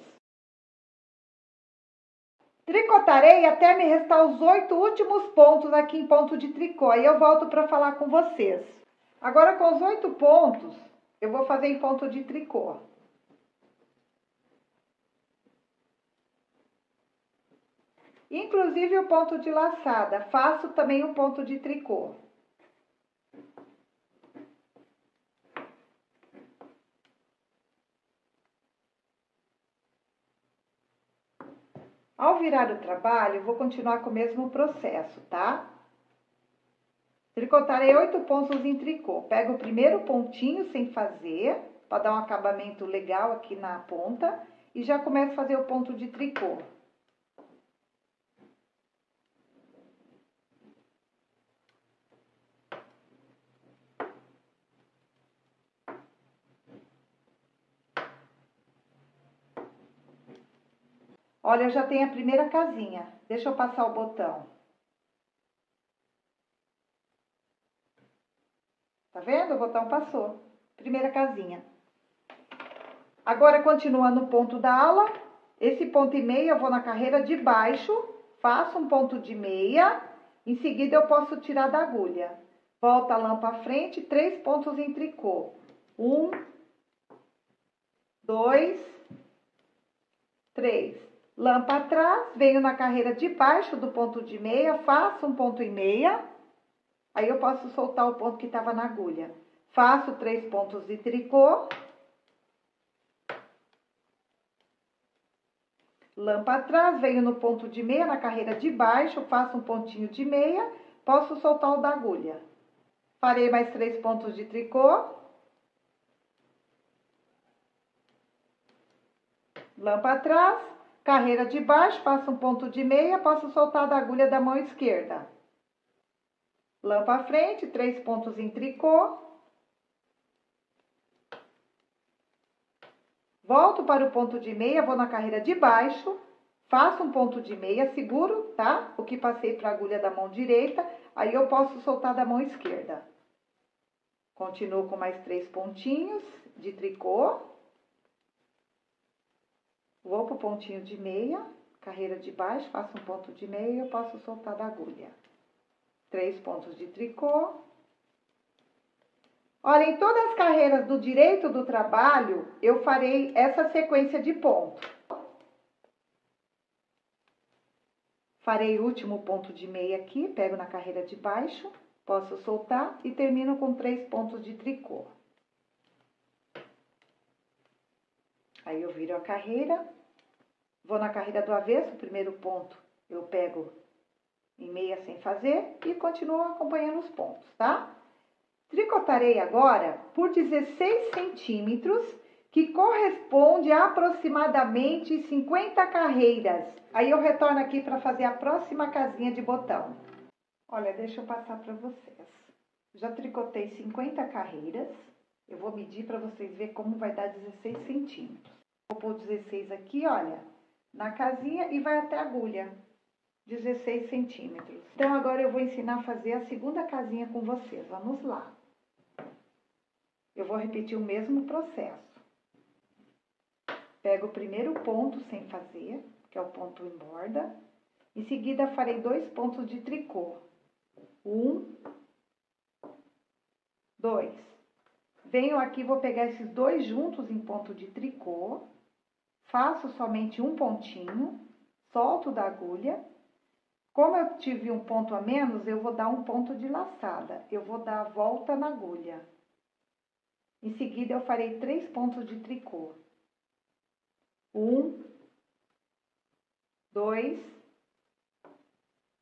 Tricotarei até me restar os 8 últimos pontos aqui em ponto de tricô. E eu volto para falar com vocês. Agora, com os 8 pontos, eu vou fazer em ponto de tricô. Inclusive o ponto de laçada. Faço também um ponto de tricô. Ao virar o trabalho, vou continuar com o mesmo processo, tá? Tricotarei 8 pontos em tricô. Pego o primeiro pontinho sem fazer, para dar um acabamento legal aqui na ponta, e já começo a fazer o ponto de tricô. Olha, eu já tenho a primeira casinha. Deixa eu passar o botão. Tá vendo? O botão passou. Primeira casinha. Agora, continuando o ponto da ala, esse ponto e meia eu vou na carreira de baixo, faço um ponto de meia, em seguida eu posso tirar da agulha. Volta a lã pra frente, 3 pontos em tricô. 1, 2, 3. Lã para trás, venho na carreira de baixo do ponto de meia, faço um ponto e meia, aí eu posso soltar o ponto que estava na agulha. Faço 3 pontos de tricô. Lã para trás, venho no ponto de meia, na carreira de baixo, faço um pontinho de meia, posso soltar o da agulha. Farei mais 3 pontos de tricô. Lã para trás. Carreira de baixo, faço um ponto de meia, posso soltar da agulha da mão esquerda. Lã para frente, 3 pontos em tricô. Volto para o ponto de meia, vou na carreira de baixo, faço um ponto de meia, seguro, tá? O que passei para a agulha da mão direita, aí eu posso soltar da mão esquerda. Continuo com mais 3 pontinhos de tricô. Vou pro pontinho de meia, carreira de baixo, faço um ponto de meia e eu posso soltar da agulha. 3 pontos de tricô. Olha, em todas as carreiras do direito do trabalho, eu farei essa sequência de ponto. Farei o último ponto de meia aqui, pego na carreira de baixo, posso soltar e termino com 3 pontos de tricô. Aí eu viro a carreira. Vou na carreira do avesso, primeiro ponto eu pego em meia sem fazer e continuo acompanhando os pontos, tá? Tricotarei agora por 16 centímetros, que corresponde a aproximadamente 50 carreiras. Aí eu retorno aqui para fazer a próxima casinha de botão. Olha, deixa eu passar para vocês. Já tricotei 50 carreiras. Eu vou medir para vocês verem como vai dar 16 centímetros. Vou pôr 16 aqui, olha, na casinha e vai até a agulha, 16 centímetros. Então, agora eu vou ensinar a fazer a segunda casinha com vocês, vamos lá. Eu vou repetir o mesmo processo. Pego o primeiro ponto sem fazer, que é o ponto em borda. Em seguida, farei 2 pontos de tricô. 1, 2. Venho aqui, vou pegar esses 2 juntos em ponto de tricô. Faço somente um pontinho, solto da agulha. Como eu tive um ponto a menos, eu vou dar um ponto de laçada. Eu vou dar a volta na agulha. Em seguida, eu farei 3 pontos de tricô. 1, 2,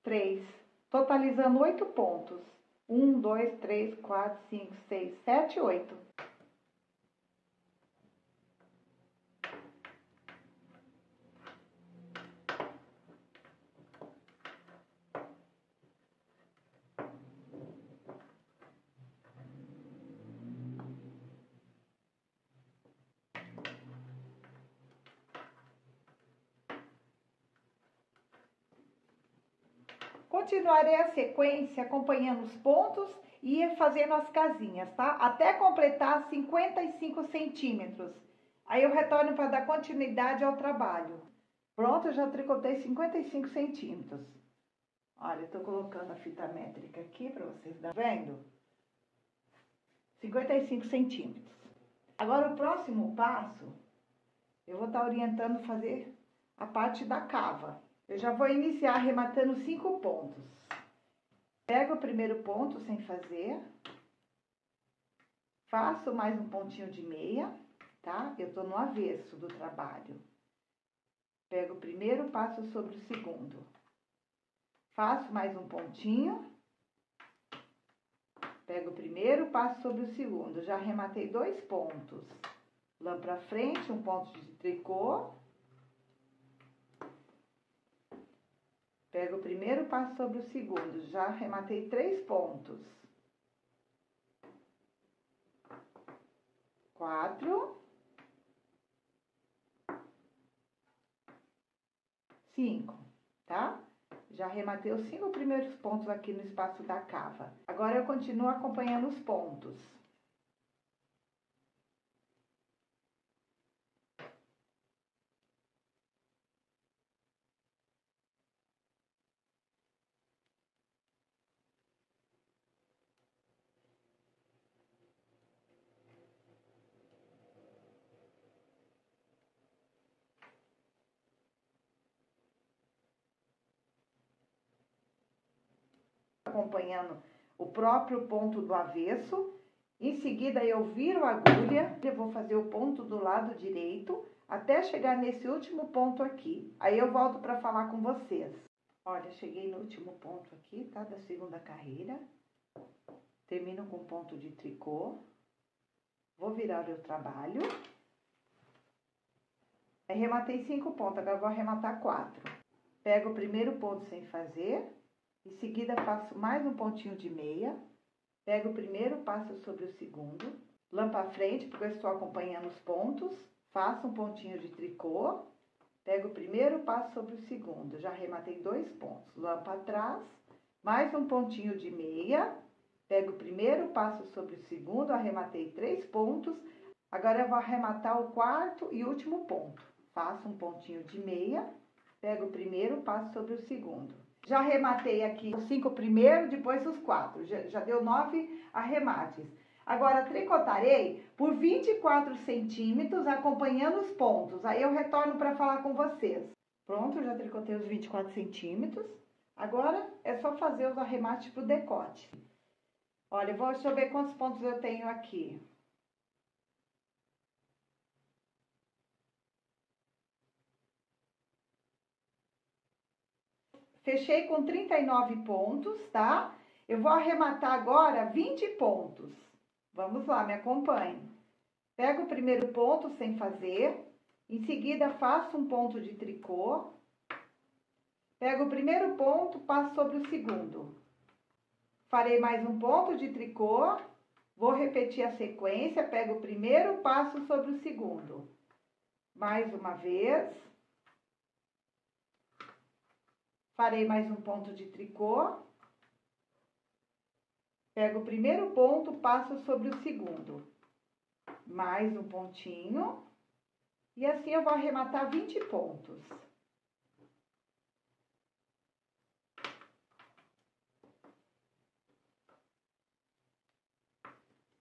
3. Totalizando 8 pontos. 1, 2, 3, 4, 5, 6, 7, 8. Continuarei a sequência acompanhando os pontos e fazendo as casinhas, tá? Até completar 55 centímetros. Aí eu retorno para dar continuidade ao trabalho. Pronto, eu já tricotei 55 centímetros. Olha, eu tô colocando a fita métrica aqui para vocês darem. Vendo? 55 centímetros. Agora, o próximo passo, eu vou estar orientando a fazer a parte da cava. Eu já vou iniciar arrematando 5 pontos. Pego o primeiro ponto sem fazer. Faço mais um pontinho de meia, tá? Eu tô no avesso do trabalho. Pego o primeiro, passo sobre o segundo. Faço mais um pontinho. Pego o primeiro, passo sobre o segundo. Já arrematei 2 pontos. Lã pra frente, um ponto de tricô. Pego o primeiro, passo sobre o segundo. Já arrematei 3 pontos. 4. 5, tá? Já arrematei os 5 primeiros pontos aqui no espaço da cava. Agora eu continuo acompanhando os pontos. Acompanhando o próprio ponto do avesso. Em seguida, eu viro a agulha, eu vou fazer o ponto do lado direito, até chegar nesse último ponto aqui. Aí eu volto para falar com vocês. Olha, cheguei no último ponto aqui, tá? Da segunda carreira. Termino com ponto de tricô. Vou virar o trabalho. Arrematei 5 pontos, agora vou arrematar 4. Pego o primeiro ponto sem fazer. Em seguida, faço mais um pontinho de meia, pego o primeiro, passo sobre o segundo, lã para frente, porque eu estou acompanhando os pontos, faço um pontinho de tricô, pego o primeiro, passo sobre o segundo, já arrematei 2 pontos, lã para trás, mais um pontinho de meia, pego o primeiro, passo sobre o segundo, arrematei 3 pontos, agora eu vou arrematar o quarto e último ponto, faço um pontinho de meia, pego o primeiro, passo sobre o segundo. Já arrematei aqui os 5 primeiro, depois os 4. Já deu 9 arremates. Agora, tricotarei por 24 centímetros, acompanhando os pontos. Aí eu retorno para falar com vocês. Pronto, já tricotei os 24 centímetros. Agora, é só fazer os arremates pro decote. Olha, deixa eu ver quantos pontos eu tenho aqui. Fechei com 39 pontos, tá? Eu vou arrematar agora 20 pontos. Vamos lá, me acompanhe. Pego o primeiro ponto sem fazer. Em seguida, faço um ponto de tricô. Pego o primeiro ponto, passo sobre o segundo. Farei mais um ponto de tricô. Vou repetir a sequência. Pego o primeiro, passo sobre o segundo. Mais uma vez. Farei mais um ponto de tricô. Pego o primeiro ponto, passo sobre o segundo. Mais um pontinho. E assim eu vou arrematar 20 pontos.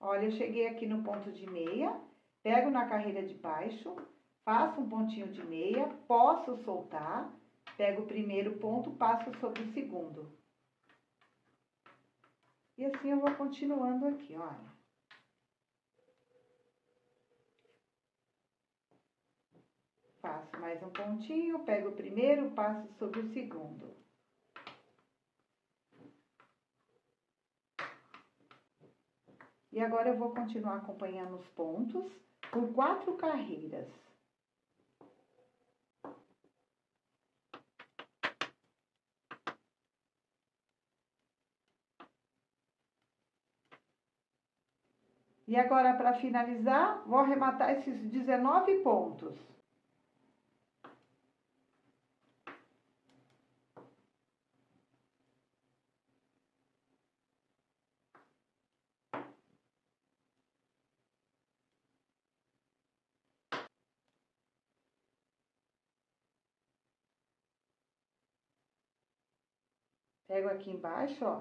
Olha, eu cheguei aqui no ponto de meia. Pego na carreira de baixo. Faço um pontinho de meia. Posso soltar. Pego o primeiro ponto, passo sobre o segundo. E assim eu vou continuando aqui, olha. Faço mais um pontinho, pego o primeiro, passo sobre o segundo. E agora eu vou continuar acompanhando os pontos por 4 carreiras. E agora, para finalizar, vou arrematar esses 19 pontos. Pego aqui embaixo, ó.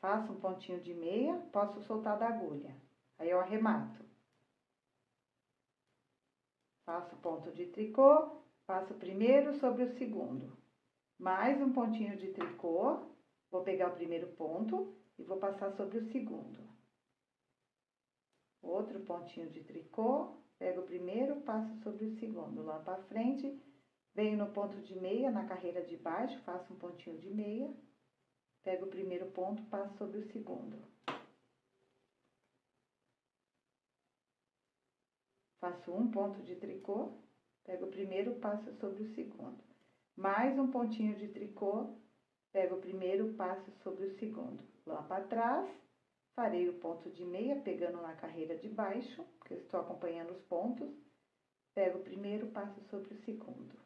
Faço um pontinho de meia, posso soltar da agulha. Aí eu arremato. Faço ponto de tricô, faço o primeiro sobre o segundo. Mais um pontinho de tricô, vou pegar o primeiro ponto e vou passar sobre o segundo. Outro pontinho de tricô, pego o primeiro, passo sobre o segundo. Lá para frente, Venho no ponto de meia, na carreira de baixo, faço um pontinho de meia. Pego o primeiro ponto, passo sobre o segundo. Faço um ponto de tricô, pego o primeiro, passo sobre o segundo. Mais um pontinho de tricô, pego o primeiro, passo sobre o segundo. Lá para trás, farei o ponto de meia, pegando na carreira de baixo, porque eu estou acompanhando os pontos. Pego o primeiro, passo sobre o segundo.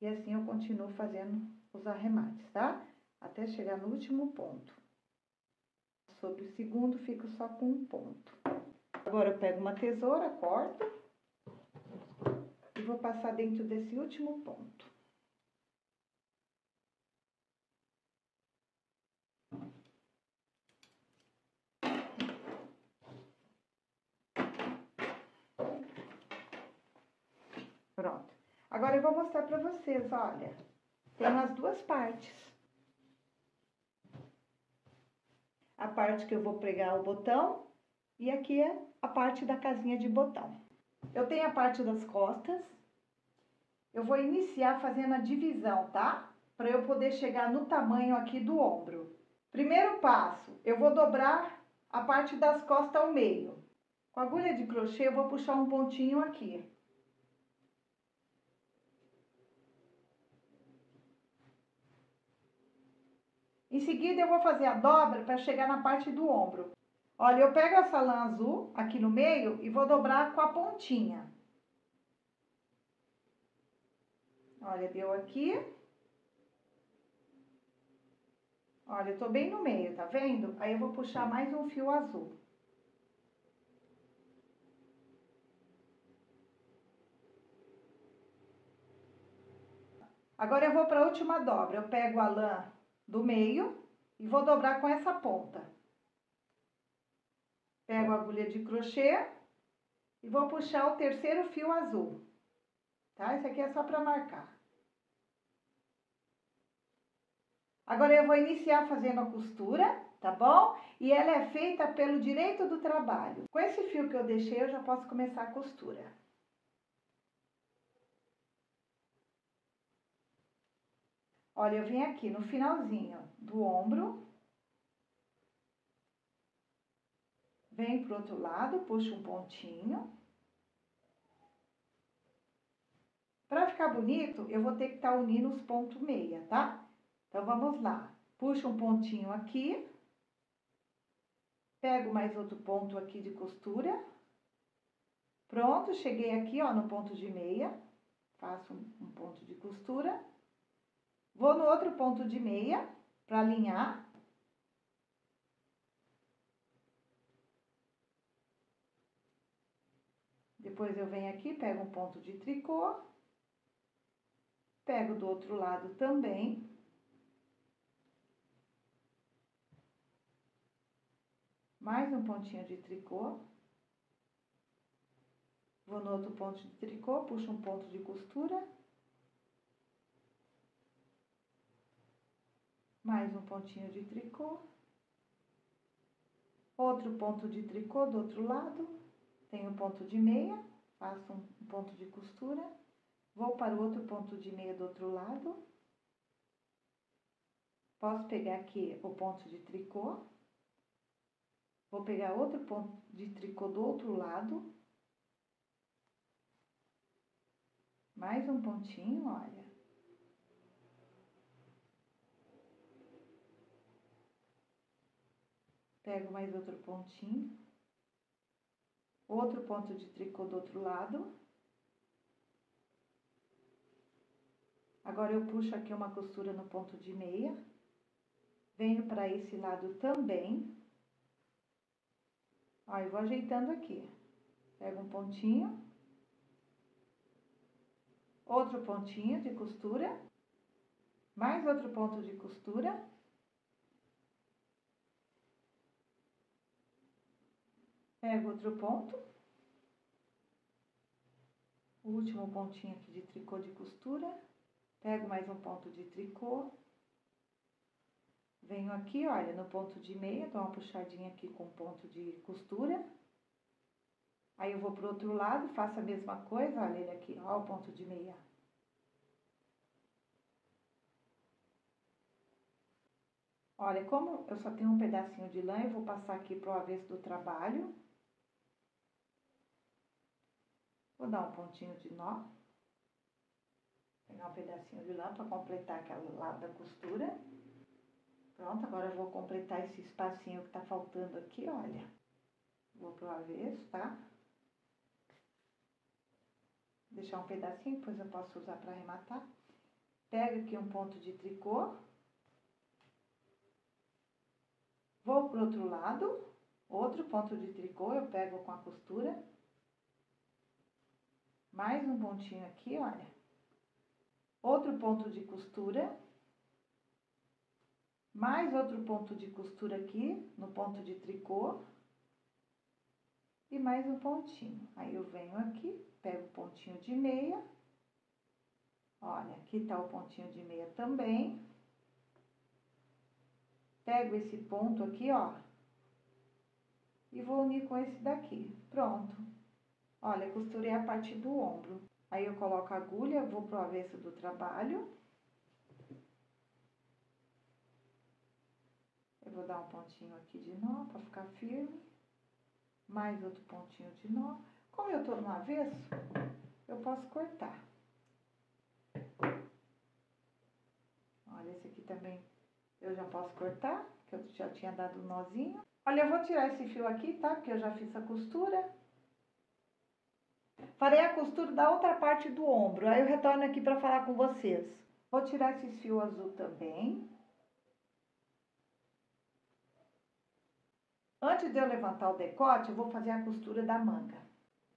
E assim eu continuo fazendo os arremates, tá? Até chegar no último ponto. Sobre o segundo, fico só com um ponto. Agora, eu pego uma tesoura, corto. E vou passar dentro desse último ponto. Pronto. Agora, eu vou mostrar pra vocês, olha. Tem as duas partes. A parte que eu vou pregar o botão e aqui é a parte da casinha de botão. Eu tenho a parte das costas. Eu vou iniciar fazendo a divisão, tá? Para eu poder chegar no tamanho aqui do ombro. Primeiro passo, eu vou dobrar a parte das costas ao meio. Com a agulha de crochê eu vou puxar um pontinho aqui. Em seguida, eu vou fazer a dobra para chegar na parte do ombro. Olha, eu pego essa lã azul aqui no meio e vou dobrar com a pontinha. Olha, deu aqui. Olha, eu tô bem no meio, tá vendo? Aí eu vou puxar mais um fio azul. Agora eu vou para a última dobra. Eu pego a lã do meio e vou dobrar com essa ponta. Pego a agulha de crochê e vou puxar o terceiro fio azul, tá? Isso aqui é só para marcar. Agora eu vou iniciar fazendo a costura, tá bom? E ela é feita pelo direito do trabalho. Com esse fio que eu deixei, eu já posso começar a costura. Olha, eu vim aqui no finalzinho do ombro, venho pro outro lado, puxo um pontinho. Pra ficar bonito, eu vou ter que estar unindo os pontos meia, tá? Então, vamos lá. Puxo um pontinho aqui, pego mais outro ponto aqui de costura. Pronto, cheguei aqui, ó, no ponto de meia, faço um ponto de costura. Vou no outro ponto de meia para alinhar. Depois eu venho aqui, pego um ponto de tricô. Pego do outro lado também. Mais um pontinho de tricô. Vou no outro ponto de tricô, puxo um ponto de costura. Mais um pontinho de tricô. Outro ponto de tricô do outro lado. Tenho um ponto de meia. Faço um ponto de costura. Vou para o outro ponto de meia do outro lado. Posso pegar aqui o ponto de tricô. Vou pegar outro ponto de tricô do outro lado. Mais um pontinho, olha. Pego mais outro pontinho, outro ponto de tricô do outro lado. Agora, eu puxo aqui uma costura no ponto de meia, venho para esse lado também. Ó, eu vou ajeitando aqui. Pego um pontinho, outro pontinho de costura, mais outro ponto de costura. Pego outro ponto, o último pontinho aqui de tricô de costura, pego mais um ponto de tricô, venho aqui, olha, no ponto de meia, dou uma puxadinha aqui com ponto de costura, aí eu vou pro outro lado, faço a mesma coisa, olha ele aqui, ó, o ponto de meia, Olha, como eu só tenho um pedacinho de lã, eu vou passar aqui pro avesso do trabalho. Vou dar um pontinho de nó. Pegar um pedacinho de lã para completar aquele lado da costura. Pronto, agora eu vou completar esse espacinho que tá faltando aqui, olha. Vou pro avesso, tá? Deixar um pedacinho, depois eu posso usar para arrematar. Pego aqui um ponto de tricô. Vou pro outro lado, outro ponto de tricô, eu pego com a costura. Mais um pontinho aqui, olha. Outro ponto de costura. Mais outro ponto de costura aqui, no ponto de tricô. E mais um pontinho. Aí eu venho aqui, pego o pontinho de meia. Olha, aqui tá o pontinho de meia também. Pego esse ponto aqui, ó, e vou unir com esse daqui. Pronto. Olha, costurei a parte do ombro. Aí eu coloco a agulha, vou pro avesso do trabalho. Eu vou dar um pontinho aqui de nó pra ficar firme. Mais outro pontinho de nó. Como eu tô no avesso, eu posso cortar. Olha, esse aqui também... Eu já posso cortar, que eu já tinha dado um nozinho. Olha, eu vou tirar esse fio aqui, tá? Porque eu já fiz a costura. Farei a costura da outra parte do ombro. Aí eu retorno aqui pra falar com vocês. Vou tirar esse fio azul também. Antes de eu levantar o decote, eu vou fazer a costura da manga.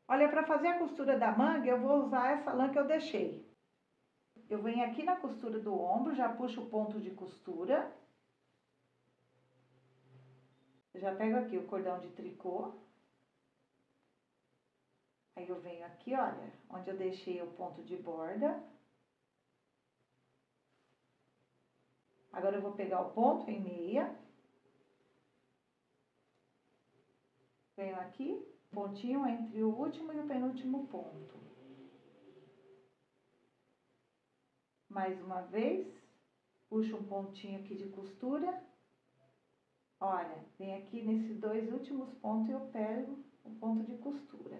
Olha, pra fazer a costura da manga, eu vou usar essa lã que eu deixei. Eu venho aqui na costura do ombro, já puxo o ponto de costura. Eu já pego aqui o cordão de tricô. Aí eu venho aqui, olha, onde eu deixei o ponto de borda. Agora eu vou pegar o ponto em meia. Venho aqui, pontinho entre o último e o penúltimo ponto. Mais uma vez, puxo um pontinho aqui de costura. Olha, vem aqui nesses dois últimos pontos e eu pego o ponto de costura.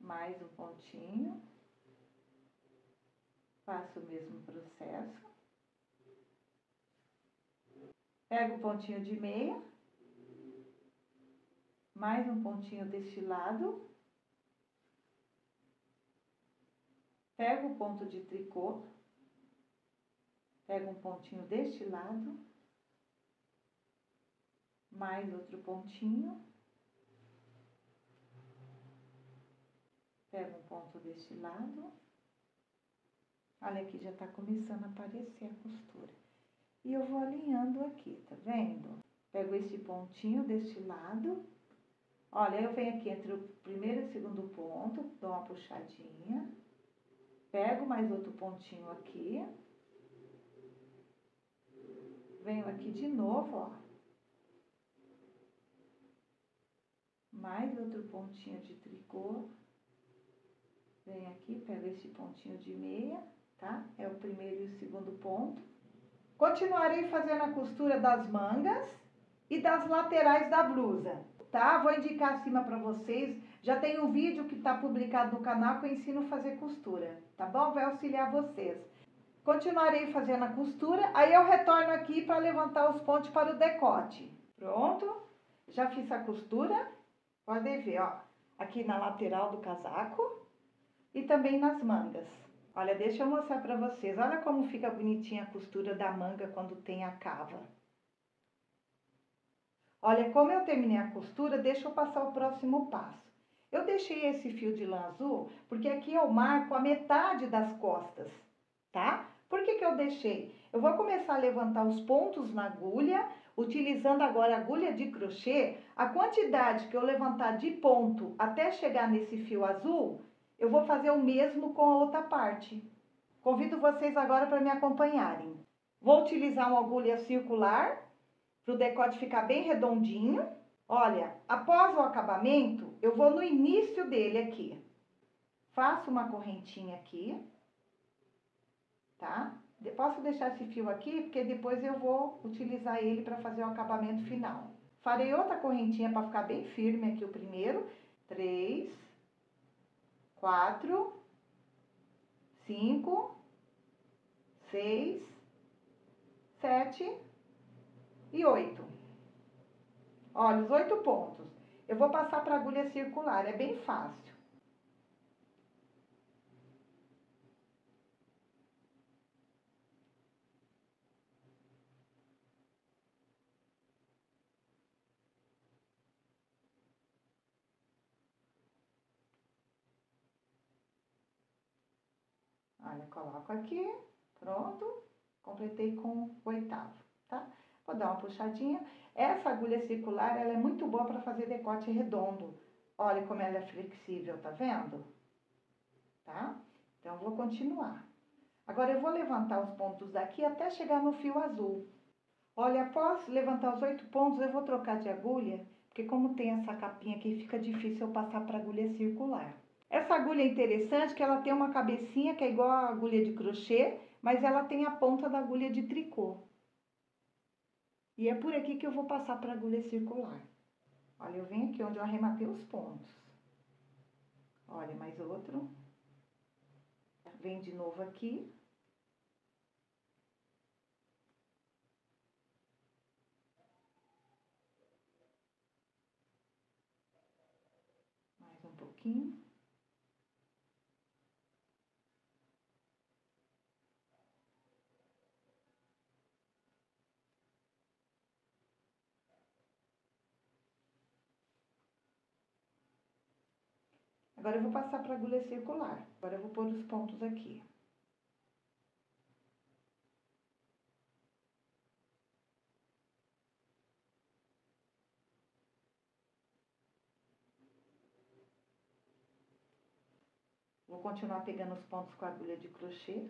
Mais um pontinho. Faço o mesmo processo. Pego o pontinho de meia. Mais um pontinho deste lado. Pego o ponto de tricô, pego um pontinho deste lado, mais outro pontinho, pego um ponto deste lado. Olha aqui, já tá começando a aparecer a costura. E eu vou alinhando aqui, tá vendo? Pego esse pontinho deste lado, olha, eu venho aqui entre o primeiro e o segundo ponto, dou uma puxadinha. Pego mais outro pontinho aqui. Venho aqui de novo, ó. Mais outro pontinho de tricô. Venho aqui, pego esse pontinho de meia, tá? É o primeiro e o segundo ponto. Continuarei fazendo a costura das mangas e das laterais da blusa, tá? Vou indicar acima pra vocês... Já tem um vídeo que está publicado no canal que eu ensino a fazer costura, tá bom? Vai auxiliar vocês. Continuarei fazendo a costura, aí eu retorno aqui para levantar os pontos para o decote. Pronto, já fiz a costura, podem ver, ó, aqui na lateral do casaco e também nas mangas. Olha, deixa eu mostrar para vocês, olha como fica bonitinha a costura da manga quando tem a cava. Olha, como eu terminei a costura, deixa eu passar o próximo passo. Eu deixei esse fio de lã azul porque aqui eu marco a metade das costas, tá? Por que que eu deixei? Eu vou começar a levantar os pontos na agulha, utilizando agora a agulha de crochê. A quantidade que eu levantar de ponto até chegar nesse fio azul, eu vou fazer o mesmo com a outra parte. Convido vocês agora para me acompanharem. Vou utilizar uma agulha circular, para o decote ficar bem redondinho. Olha, após o acabamento, eu vou no início dele aqui. Faço uma correntinha aqui, tá? Posso deixar esse fio aqui, porque depois eu vou utilizar ele para fazer o acabamento final. Farei outra correntinha para ficar bem firme aqui o primeiro. 3, 4, 5, 6, 7 e 8. Olha, os 8 pontos. Eu vou passar para agulha circular, é bem fácil. Olha, coloco aqui, pronto, completei com o 8º, tá? Vou dar uma puxadinha. Essa agulha circular, ela é muito boa para fazer decote redondo. Olha como ela é flexível, tá vendo? Tá? Então, vou continuar. Agora, eu vou levantar os pontos daqui até chegar no fio azul. Olha, após levantar os 8 pontos, eu vou trocar de agulha, porque como tem essa capinha aqui, fica difícil eu passar para agulha circular. Essa agulha é interessante que ela tem uma cabecinha que é igual a agulha de crochê, mas ela tem a ponta da agulha de tricô. E é por aqui que eu vou passar para a agulha circular. Olha, eu venho aqui onde eu arrematei os pontos. Olha, mais outro. Vem de novo aqui. Mais um pouquinho. Agora, eu vou passar para a agulha circular. Agora, eu vou pôr os pontos aqui. Vou continuar pegando os pontos com a agulha de crochê.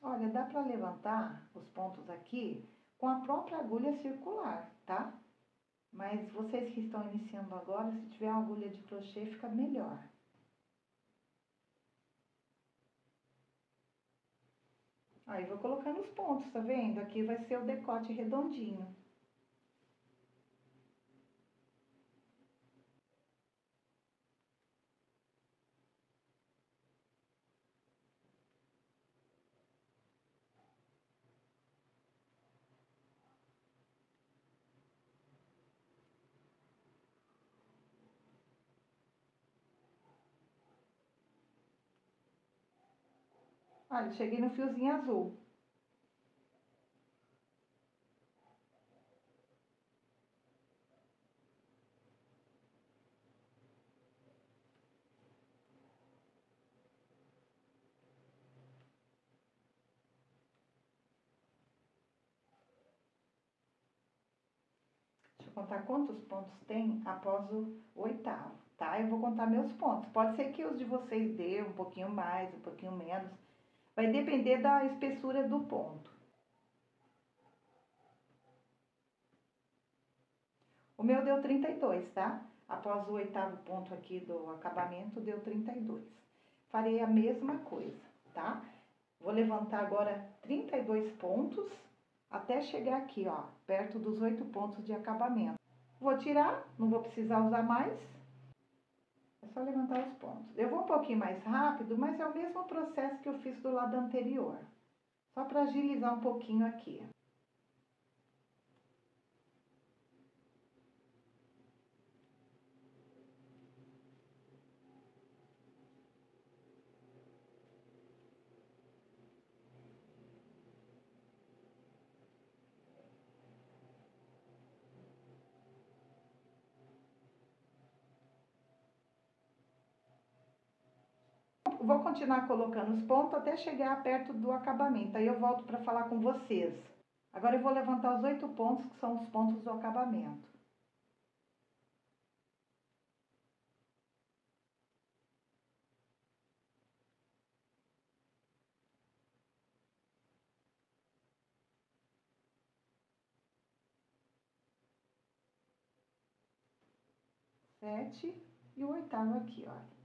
Olha, dá para levantar os pontos aqui com a própria agulha circular, tá? Mas vocês que estão iniciando agora, se tiver uma agulha de crochê, fica melhor. Aí, vou colocando os pontos, tá vendo? Aqui vai ser o decote redondinho. Olha, cheguei no fiozinho azul. Deixa eu contar quantos pontos tem após o 8º, tá? Eu vou contar meus pontos. Pode ser que os de vocês dê um pouquinho mais, um pouquinho menos. Vai depender da espessura do ponto. O meu deu 32, tá? Após o 8º ponto aqui do acabamento, deu 32. Farei a mesma coisa, tá? Vou levantar agora 32 pontos até chegar aqui, ó, perto dos 8 pontos de acabamento. Vou tirar, não vou precisar usar mais. É só levantar os pontos. Eu vou um pouquinho mais rápido, mas é o mesmo processo que eu fiz do lado anterior. Só para agilizar um pouquinho aqui. Vou continuar colocando os pontos até chegar perto do acabamento. Aí eu volto para falar com vocês. Agora eu vou levantar os 8 pontos, que são os pontos do acabamento. 7 e o oitavo aqui, olha.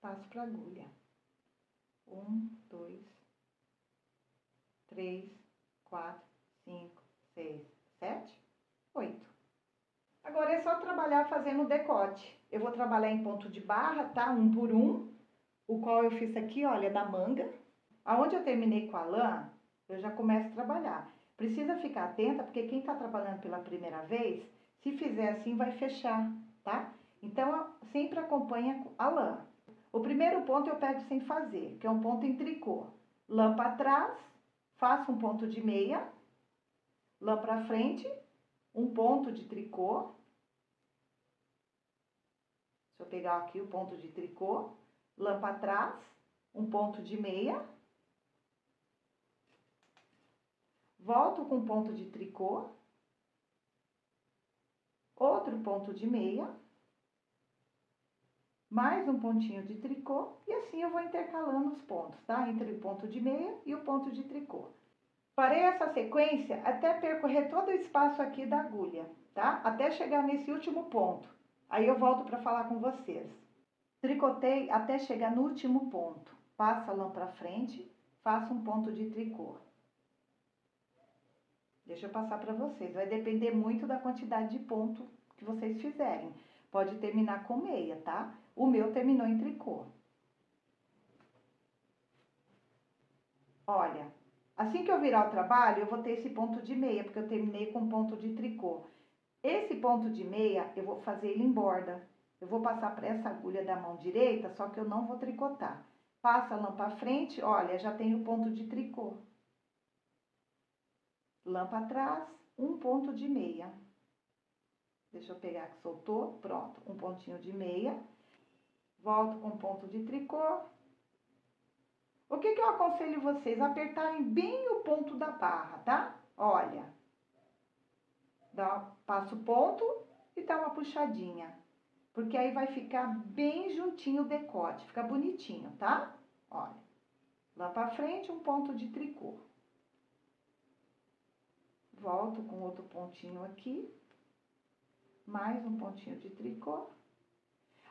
Passo para agulha. 1, 2, 3, 4, 5, 6, 7, 8. Agora é só trabalhar fazendo decote. Eu vou trabalhar em ponto de barra, tá? Um por um. O qual eu fiz aqui, olha, da manga. Aonde eu terminei com a lã, eu já começo a trabalhar. Precisa ficar atenta, porque quem tá trabalhando pela primeira vez, se fizer assim, vai fechar, tá? Então, sempre acompanha a lã. O primeiro ponto eu pego sem fazer, que é um ponto em tricô. Lã para trás, faço um ponto de meia. Lã para frente, um ponto de tricô. Deixa eu pegar aqui o ponto de tricô. Lã para trás, um ponto de meia. Volto com ponto de tricô. Outro ponto de meia. Mais um pontinho de tricô. E assim eu vou intercalando os pontos, tá? Entre o ponto de meia e o ponto de tricô. Parei essa sequência até percorrer todo o espaço aqui da agulha, tá? Até chegar nesse último ponto. Aí eu volto para falar com vocês. Tricotei até chegar no último ponto. Passo a lã para frente, faço um ponto de tricô. Deixa eu passar para vocês. Vai depender muito da quantidade de ponto que vocês fizerem. Pode terminar com meia, tá? O meu terminou em tricô. Olha, assim que eu virar o trabalho, eu vou ter esse ponto de meia, porque eu terminei com ponto de tricô. Esse ponto de meia, eu vou fazer ele em borda. Eu vou passar para essa agulha da mão direita, só que eu não vou tricotar. Passa a lã para frente, olha, já tem o ponto de tricô. Lã para trás, um ponto de meia. Deixa eu pegar que soltou, pronto, um pontinho de meia. Volto com ponto de tricô. O que que eu aconselho vocês? Apertarem bem o ponto da barra, tá? Olha. Passa o ponto e dá uma puxadinha. Porque aí vai ficar bem juntinho o decote, fica bonitinho, tá? Olha. Lá pra frente, um ponto de tricô. Volto com outro pontinho aqui. Mais um pontinho de tricô.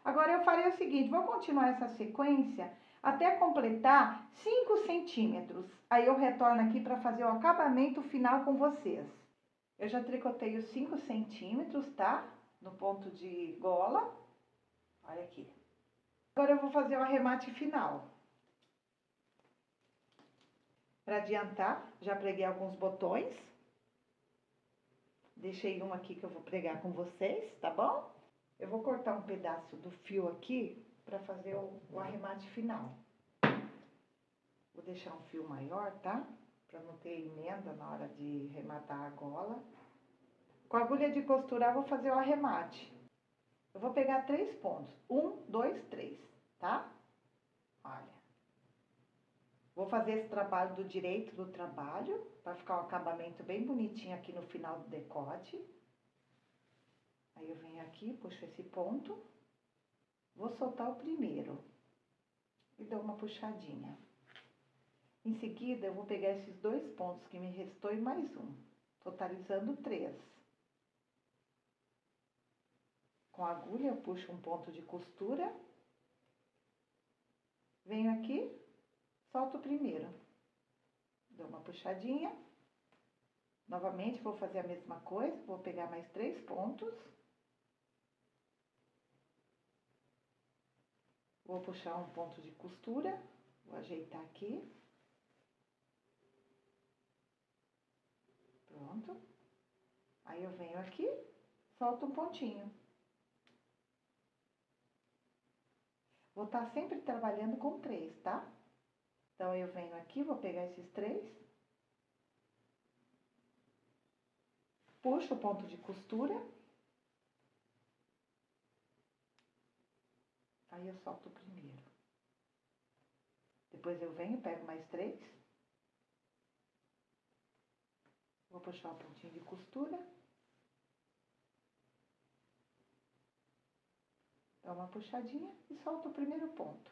Agora, eu farei o seguinte, vou continuar essa sequência até completar 5 centímetros. Aí, eu retorno aqui para fazer o acabamento final com vocês. Eu já tricotei os 5 centímetros, tá? No ponto de gola. Olha aqui. Agora, eu vou fazer o arremate final. Para adiantar, já preguei alguns botões. Deixei um aqui que eu vou pregar com vocês, tá bom? Eu vou cortar um pedaço do fio aqui pra fazer o arremate final. Vou deixar um fio maior, tá? Pra não ter emenda na hora de rematar a gola. Com a agulha de costurar, vou fazer o arremate. Eu vou pegar 3 pontos. 1, 2, 3, tá? Olha. Vou fazer esse trabalho do direito do trabalho, para ficar um acabamento bem bonitinho aqui no final do decote. Aí eu venho aqui, puxo esse ponto, vou soltar o primeiro e dou uma puxadinha. Em seguida, eu vou pegar esses 2 pontos que me restou e mais um, totalizando 3. Com a agulha, eu puxo um ponto de costura, venho aqui. Solto o primeiro, dou uma puxadinha, novamente vou fazer a mesma coisa, vou pegar mais 3 pontos, vou puxar um ponto de costura, vou ajeitar aqui, pronto, aí eu venho aqui, solto um pontinho. Vou estar sempre trabalhando com 3, tá? Então, eu venho aqui, vou pegar esses 3, puxo o ponto de costura, aí eu solto o primeiro. Depois eu venho, pego mais 3, vou puxar o pontinho de costura, dou uma puxadinha e solto o primeiro ponto.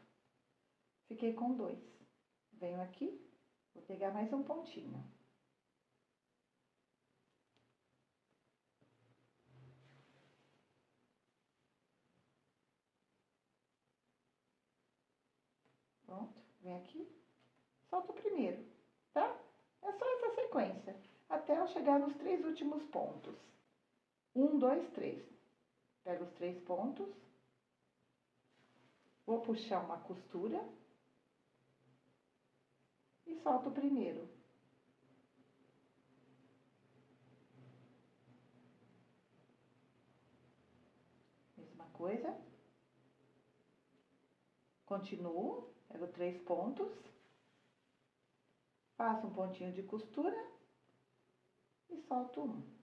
Fiquei com 2. Venho aqui, vou pegar mais um pontinho. Pronto, vem aqui, solta o primeiro, tá? É só essa sequência, até eu chegar nos três últimos pontos. 1, 2, 3. Pego os três pontos, vou puxar uma costura e solto o primeiro. Mesma coisa. Continuo, pego três pontos, faço um pontinho de costura e solto um.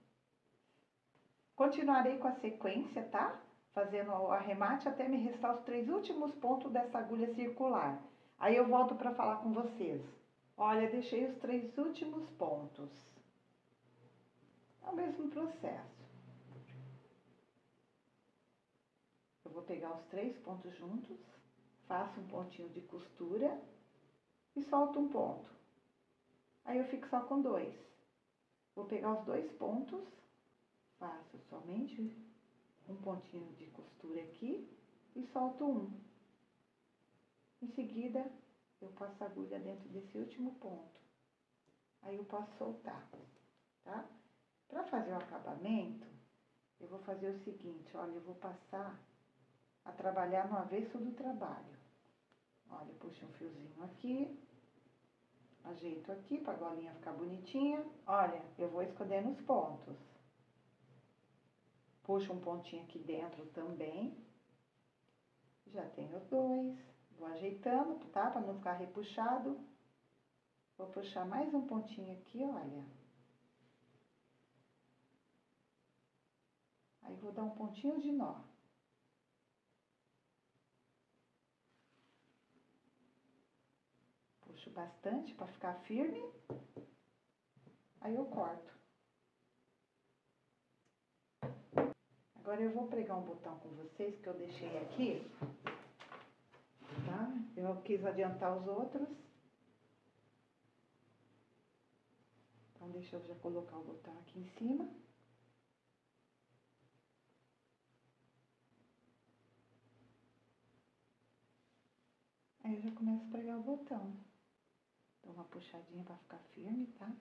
Continuarei com a sequência, tá? Fazendo o arremate até me restar os três últimos pontos dessa agulha circular. Aí eu volto para falar com vocês. Olha, deixei os três últimos pontos. É o mesmo processo. Eu vou pegar os três pontos juntos, faço um pontinho de costura e solto um ponto. Aí eu fico só com dois. Vou pegar os dois pontos, faço somente um pontinho de costura aqui e solto um. Em seguida, eu passo a agulha dentro desse último ponto. Aí eu posso soltar, tá? Pra fazer o acabamento, eu vou fazer o seguinte, olha, eu vou passar a trabalhar no avesso do trabalho. Olha, eu puxo um fiozinho aqui, ajeito aqui pra golinha ficar bonitinha. Olha, eu vou escondendo os pontos. Puxo um pontinho aqui dentro também, já tenho dois, vou ajeitando, tá? Pra não ficar repuxado. Vou puxar mais um pontinho aqui, olha. Aí vou dar um pontinho de nó. Puxo bastante pra ficar firme, aí eu corto. Agora eu vou pregar um botão com vocês que eu deixei aqui, tá? Eu quis adiantar os outros. Então, deixa eu já colocar o botão aqui em cima. Aí eu já começo a pregar o botão. Dou uma puxadinha pra ficar firme, tá?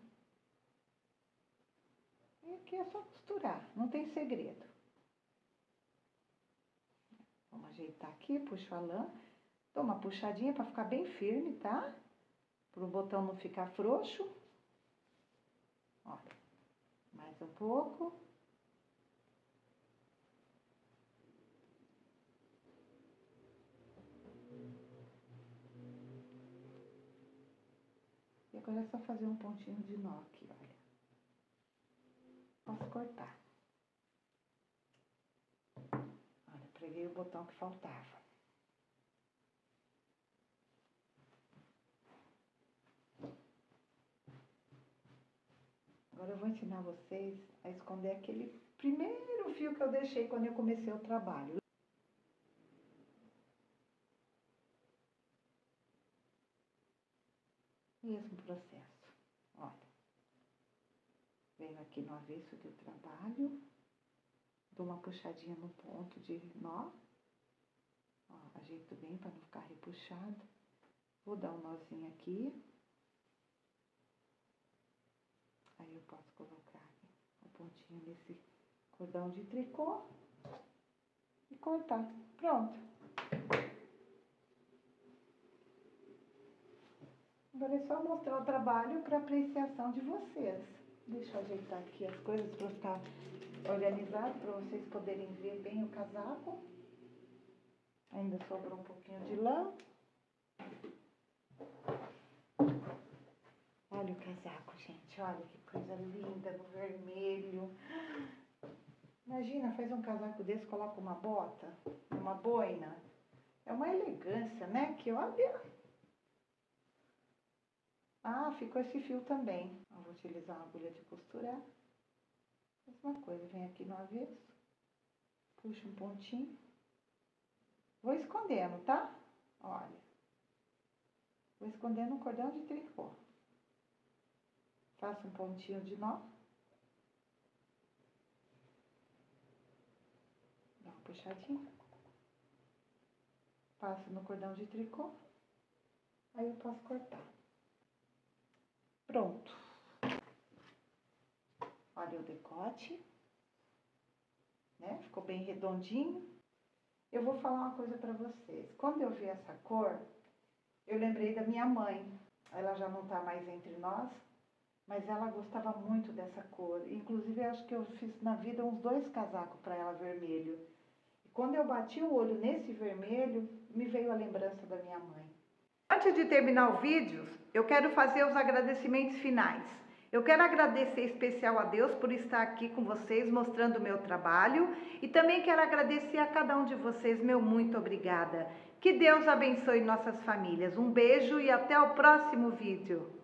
E aqui é só costurar, não tem segredo. Vamos ajeitar aqui, puxo a lã, dou uma puxadinha pra ficar bem firme, tá? Pro botão não ficar frouxo. Olha, mais um pouco. E agora é só fazer um pontinho de nó aqui, olha. Posso cortar. Peguei o botão que faltava. Agora eu vou ensinar vocês a esconder aquele primeiro fio que eu deixei quando eu comecei o trabalho. Mesmo processo. Olha. Venho aqui no avesso do trabalho. Dou uma puxadinha no ponto de nó, ó, ajeito bem para não ficar repuxado. Vou dar um nozinho aqui. Aí eu posso colocar um pontinho nesse cordão de tricô e cortar. Pronto. Agora é só mostrar o trabalho para apreciação de vocês. Deixa eu ajeitar aqui as coisas para ficar organizado, para vocês poderem ver bem o casaco. Ainda sobrou um pouquinho de lã. Olha o casaco, gente. Olha que coisa linda, no vermelho. Imagina, faz um casaco desse, coloca uma bota, uma boina. É uma elegância, né? Que olha. Ah, ficou esse fio também. Eu vou utilizar uma agulha de costurar. Mesma coisa, vem aqui no avesso, puxo um pontinho, vou escondendo, tá? Olha, vou escondendo um cordão de tricô, faço um pontinho de nó, dá uma puxadinha, passo no cordão de tricô Aí eu posso cortar. Pronto. Olha o decote, né? Ficou bem redondinho. Eu vou falar uma coisa pra vocês. Quando eu vi essa cor, eu lembrei da minha mãe. Ela já não tá mais entre nós, mas ela gostava muito dessa cor. Inclusive, eu acho que eu fiz na vida uns 2 casacos pra ela vermelho. E quando eu bati o olho nesse vermelho, me veio a lembrança da minha mãe. Antes de terminar o vídeo, eu quero fazer os agradecimentos finais. Eu quero agradecer especial a Deus por estar aqui com vocês, mostrando o meu trabalho. E também quero agradecer a cada um de vocês, meu muito obrigada. Que Deus abençoe nossas famílias. Um beijo e até o próximo vídeo.